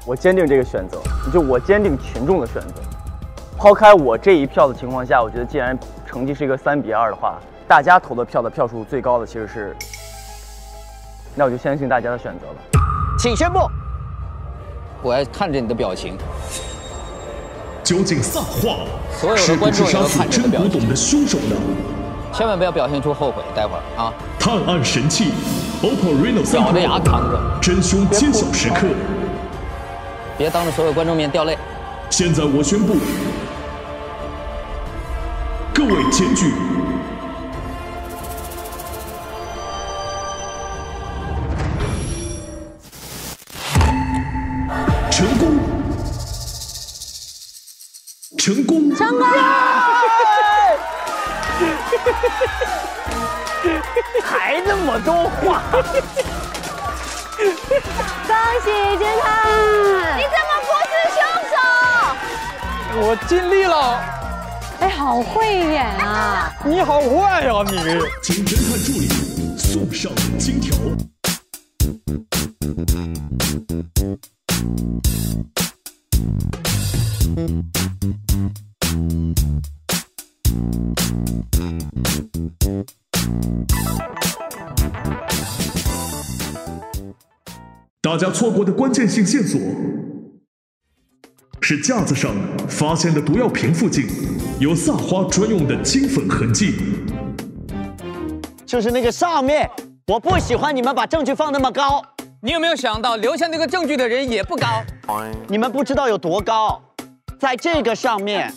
我坚定这个选择，就我坚定群众的选择。抛开我这一票的情况下，我觉得既然成绩是一个3比2的话，大家投的票的票数最高的其实是，那我就相信大家的选择吧。请宣布。我还看着你的表情。究竟撒谎所有的观众都看着你的表情。是不是杀死真古董的凶手呢？千万不要表现出后悔，待会儿啊。探案神器 ，OPPO Reno3 Pro， 咬着牙扛着。真凶揭晓时刻。 别当着所有观众面掉泪。现在我宣布，各位检举，成功，成功，成功！还那么多话。 恭喜侦探！你怎么不是凶手？我尽力了。哎，好会演啊！你好坏呀、啊、你！请侦探助理送上金条。大家错过的关键性线索是架子上发现的毒药瓶附近有撒花专用的金粉痕迹，就是那个上面。我不喜欢你们把证据放那么高。你有没有想到留下那个证据的人也不高？你们不知道有多高，在这个上面，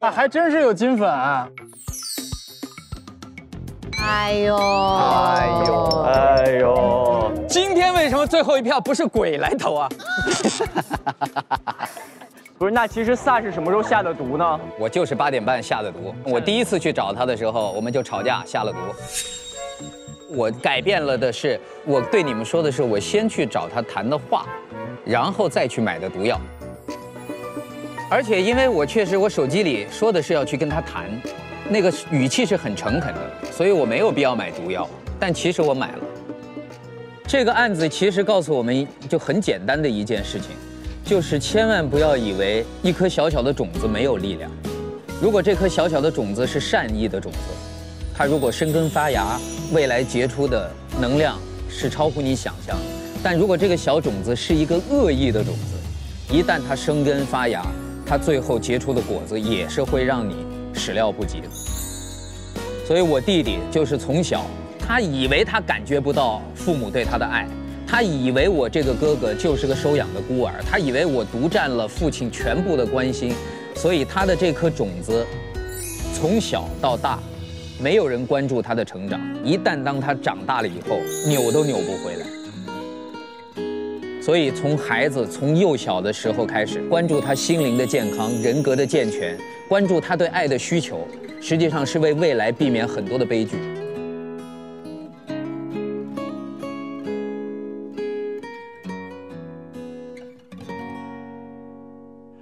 啊，还真是有金粉、啊。 哎呦！哎呦！哎呦！今天为什么最后一票不是鬼来投啊？不是，那其实萨是什么时候下的毒呢？我就是8点半下的毒。我第一次去找他的时候，我们就吵架下了毒。我改变了的是，我对你们说的是，我先去找他谈的话，然后再去买的毒药。而且因为我确实我手机里说的是要去跟他谈。 那个语气是很诚恳的，所以我没有必要买毒药，但其实我买了。这个案子其实告诉我们就很简单的一件事情，就是千万不要以为一颗小小的种子没有力量。如果这颗小小的种子是善意的种子，它如果生根发芽，未来结出的能量是超乎你想象的。但如果这个小种子是一个恶意的种子，一旦它生根发芽，它最后结出的果子也是会让你 始料不及的，所以我弟弟就是从小，他以为他感觉不到父母对他的爱，他以为我这个哥哥就是个收养的孤儿，他以为我独占了父亲全部的关心，所以他的这颗种子，从小到大，没有人关注他的成长。一旦当他长大了以后，扭都扭不回来。所以从孩子从幼小的时候开始，关注他心灵的健康、人格的健全。 关注他对爱的需求，实际上是为未来避免很多的悲剧。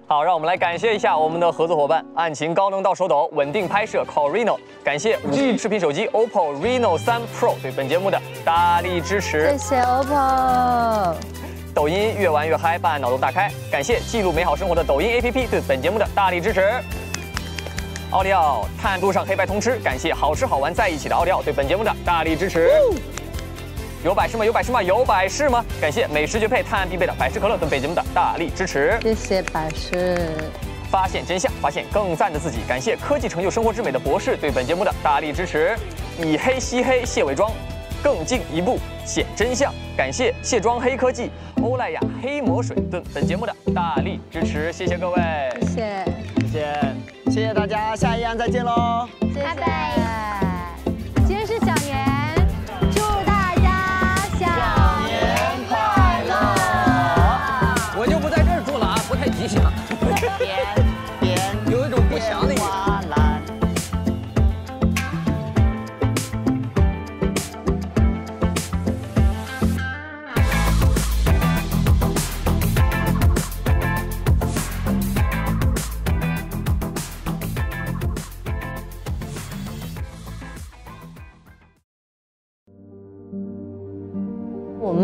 好，让我们来感谢一下我们的合作伙伴——案情高能到手抖稳定拍摄 OPPO Reno， 感谢5G 视频手机 OPPO Reno3 Pro 对本节目的大力支持。谢谢 OPPO。抖音越玩越嗨，办案脑洞大开，感谢记录美好生活的抖音 APP 对本节目的大力支持。 奥利奥，探案路上黑白通吃，感谢好吃好玩在一起的奥利奥对本节目的大力支持。有百事吗？有百事吗？有百事吗？感谢美食绝配探案必备的百事可乐对本节目的大力支持。谢谢百事。发现真相，发现更赞的自己，感谢科技成就生活之美的博士对本节目的大力支持。以黑吸黑，谢伪装。更进一步显真相。感谢卸妆黑科技、欧莱雅黑魔水对本节目的大力支持，谢谢各位，谢谢大家，下一案再见喽，拜拜。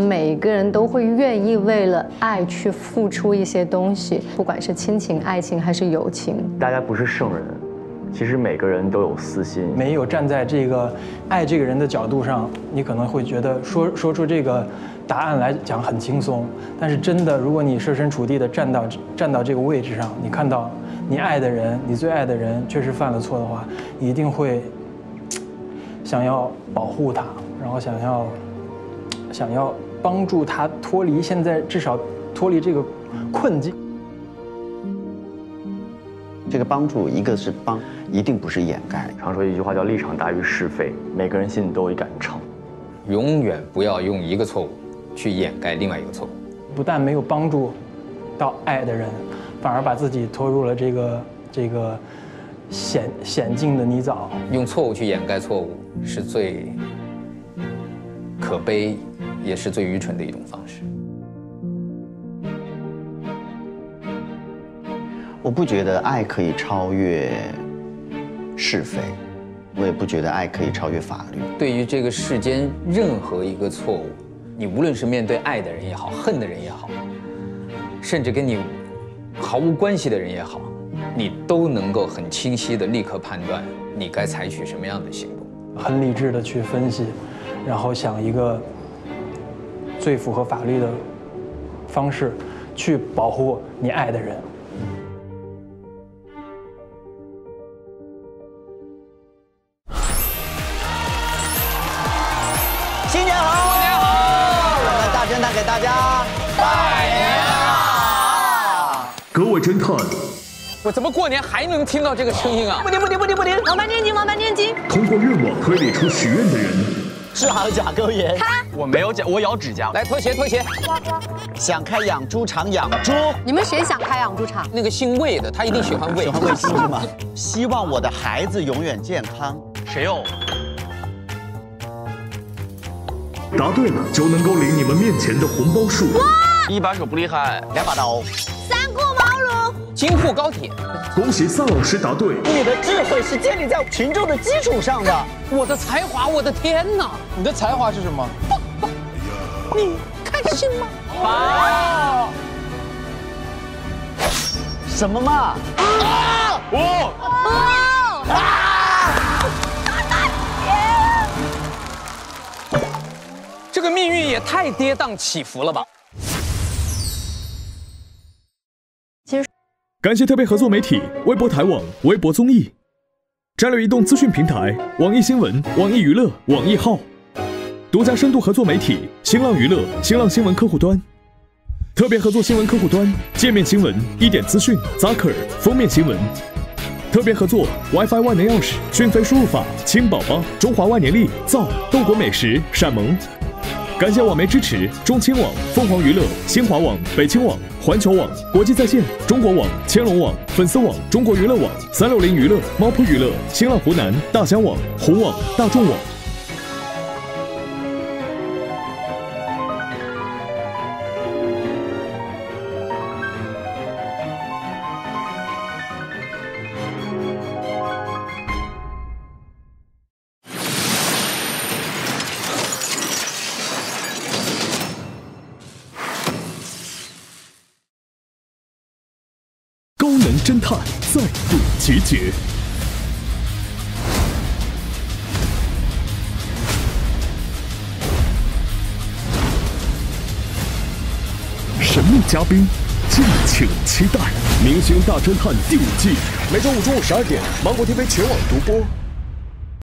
每个人都会愿意为了爱去付出一些东西，不管是亲情、爱情还是友情。大家不是圣人，其实每个人都有私心。没有站在这个爱这个人的角度上，你可能会觉得说出这个答案来讲很轻松，但是真的，如果你设身处地的站到这个位置上，你看到你爱的人，你最爱的人确实犯了错的话，你一定会想要保护他，然后想要。 帮助他脱离现在，至少脱离这个困境。这个帮助，一个是帮，一定不是掩盖。常说一句话叫“立场大于是非”，每个人心里都有一杆秤。永远不要用一个错误去掩盖另外一个错误。不但没有帮助到爱的人，反而把自己拖入了这个险境的泥沼。用错误去掩盖错误，是最可悲。 也是最愚蠢的一种方式。我不觉得爱可以超越是非，我也不觉得爱可以超越法律。对于这个世间任何一个错误，你无论是面对爱的人也好，恨的人也好，甚至跟你毫无关系的人也好，你都能够很清晰地立刻判断你该采取什么样的行动，很理智地去分析，然后想一个。 最符合法律的方式，去保护你爱的人。新年好，新年好！我们大侦探给大家拜年啦！各位侦探，我怎么过年还能听到这个声音啊？不灵不灵不灵不灵！王八念经，王八念经！通过愿望推理出许愿的人。 是行甲沟炎，我没有甲，我咬指甲。来，拖鞋，拖鞋。想开养猪场养猪，你们谁想开养猪场？那个姓魏的，他一定喜欢魏，喜欢魏星吗？希望我的孩子永远健康。谁哦？答对了就能够领你们面前的红包数。一把手不厉害，2把刀，3顾茅庐，京沪高铁。恭喜萨老师答对。你的智慧是建立在群众的基础上的。 我的才华，我的天哪！你的才华是什么？爸爸，你开心吗？爸，什么嘛？啊！哦！哦！啊！这个命运也太跌宕起伏了吧！其实，感谢特别合作媒体微博台网、微博综艺。 战略移动资讯平台、网易新闻、网易娱乐、网易号，独家深度合作媒体新浪娱乐、新浪新闻客户端，特别合作新闻客户端界面新闻、一点资讯、Zucker 封面新闻，特别合作 WiFi 万能钥匙、讯飞输入法、亲宝宝、中华万年历、造、豆果美食、闪萌。感谢网媒支持：中青网、凤凰娱乐、新华网、北青网、环球网、国际在线、中国网、千龙网、粉丝网、中国娱乐网、360娱乐、猫扑娱乐、新浪湖南、大疆网、湖网、大众网。侦探再度集结，神秘嘉宾，敬请期待《明星大侦探》第5季，每周5中午12点，芒果 TV 全网独播。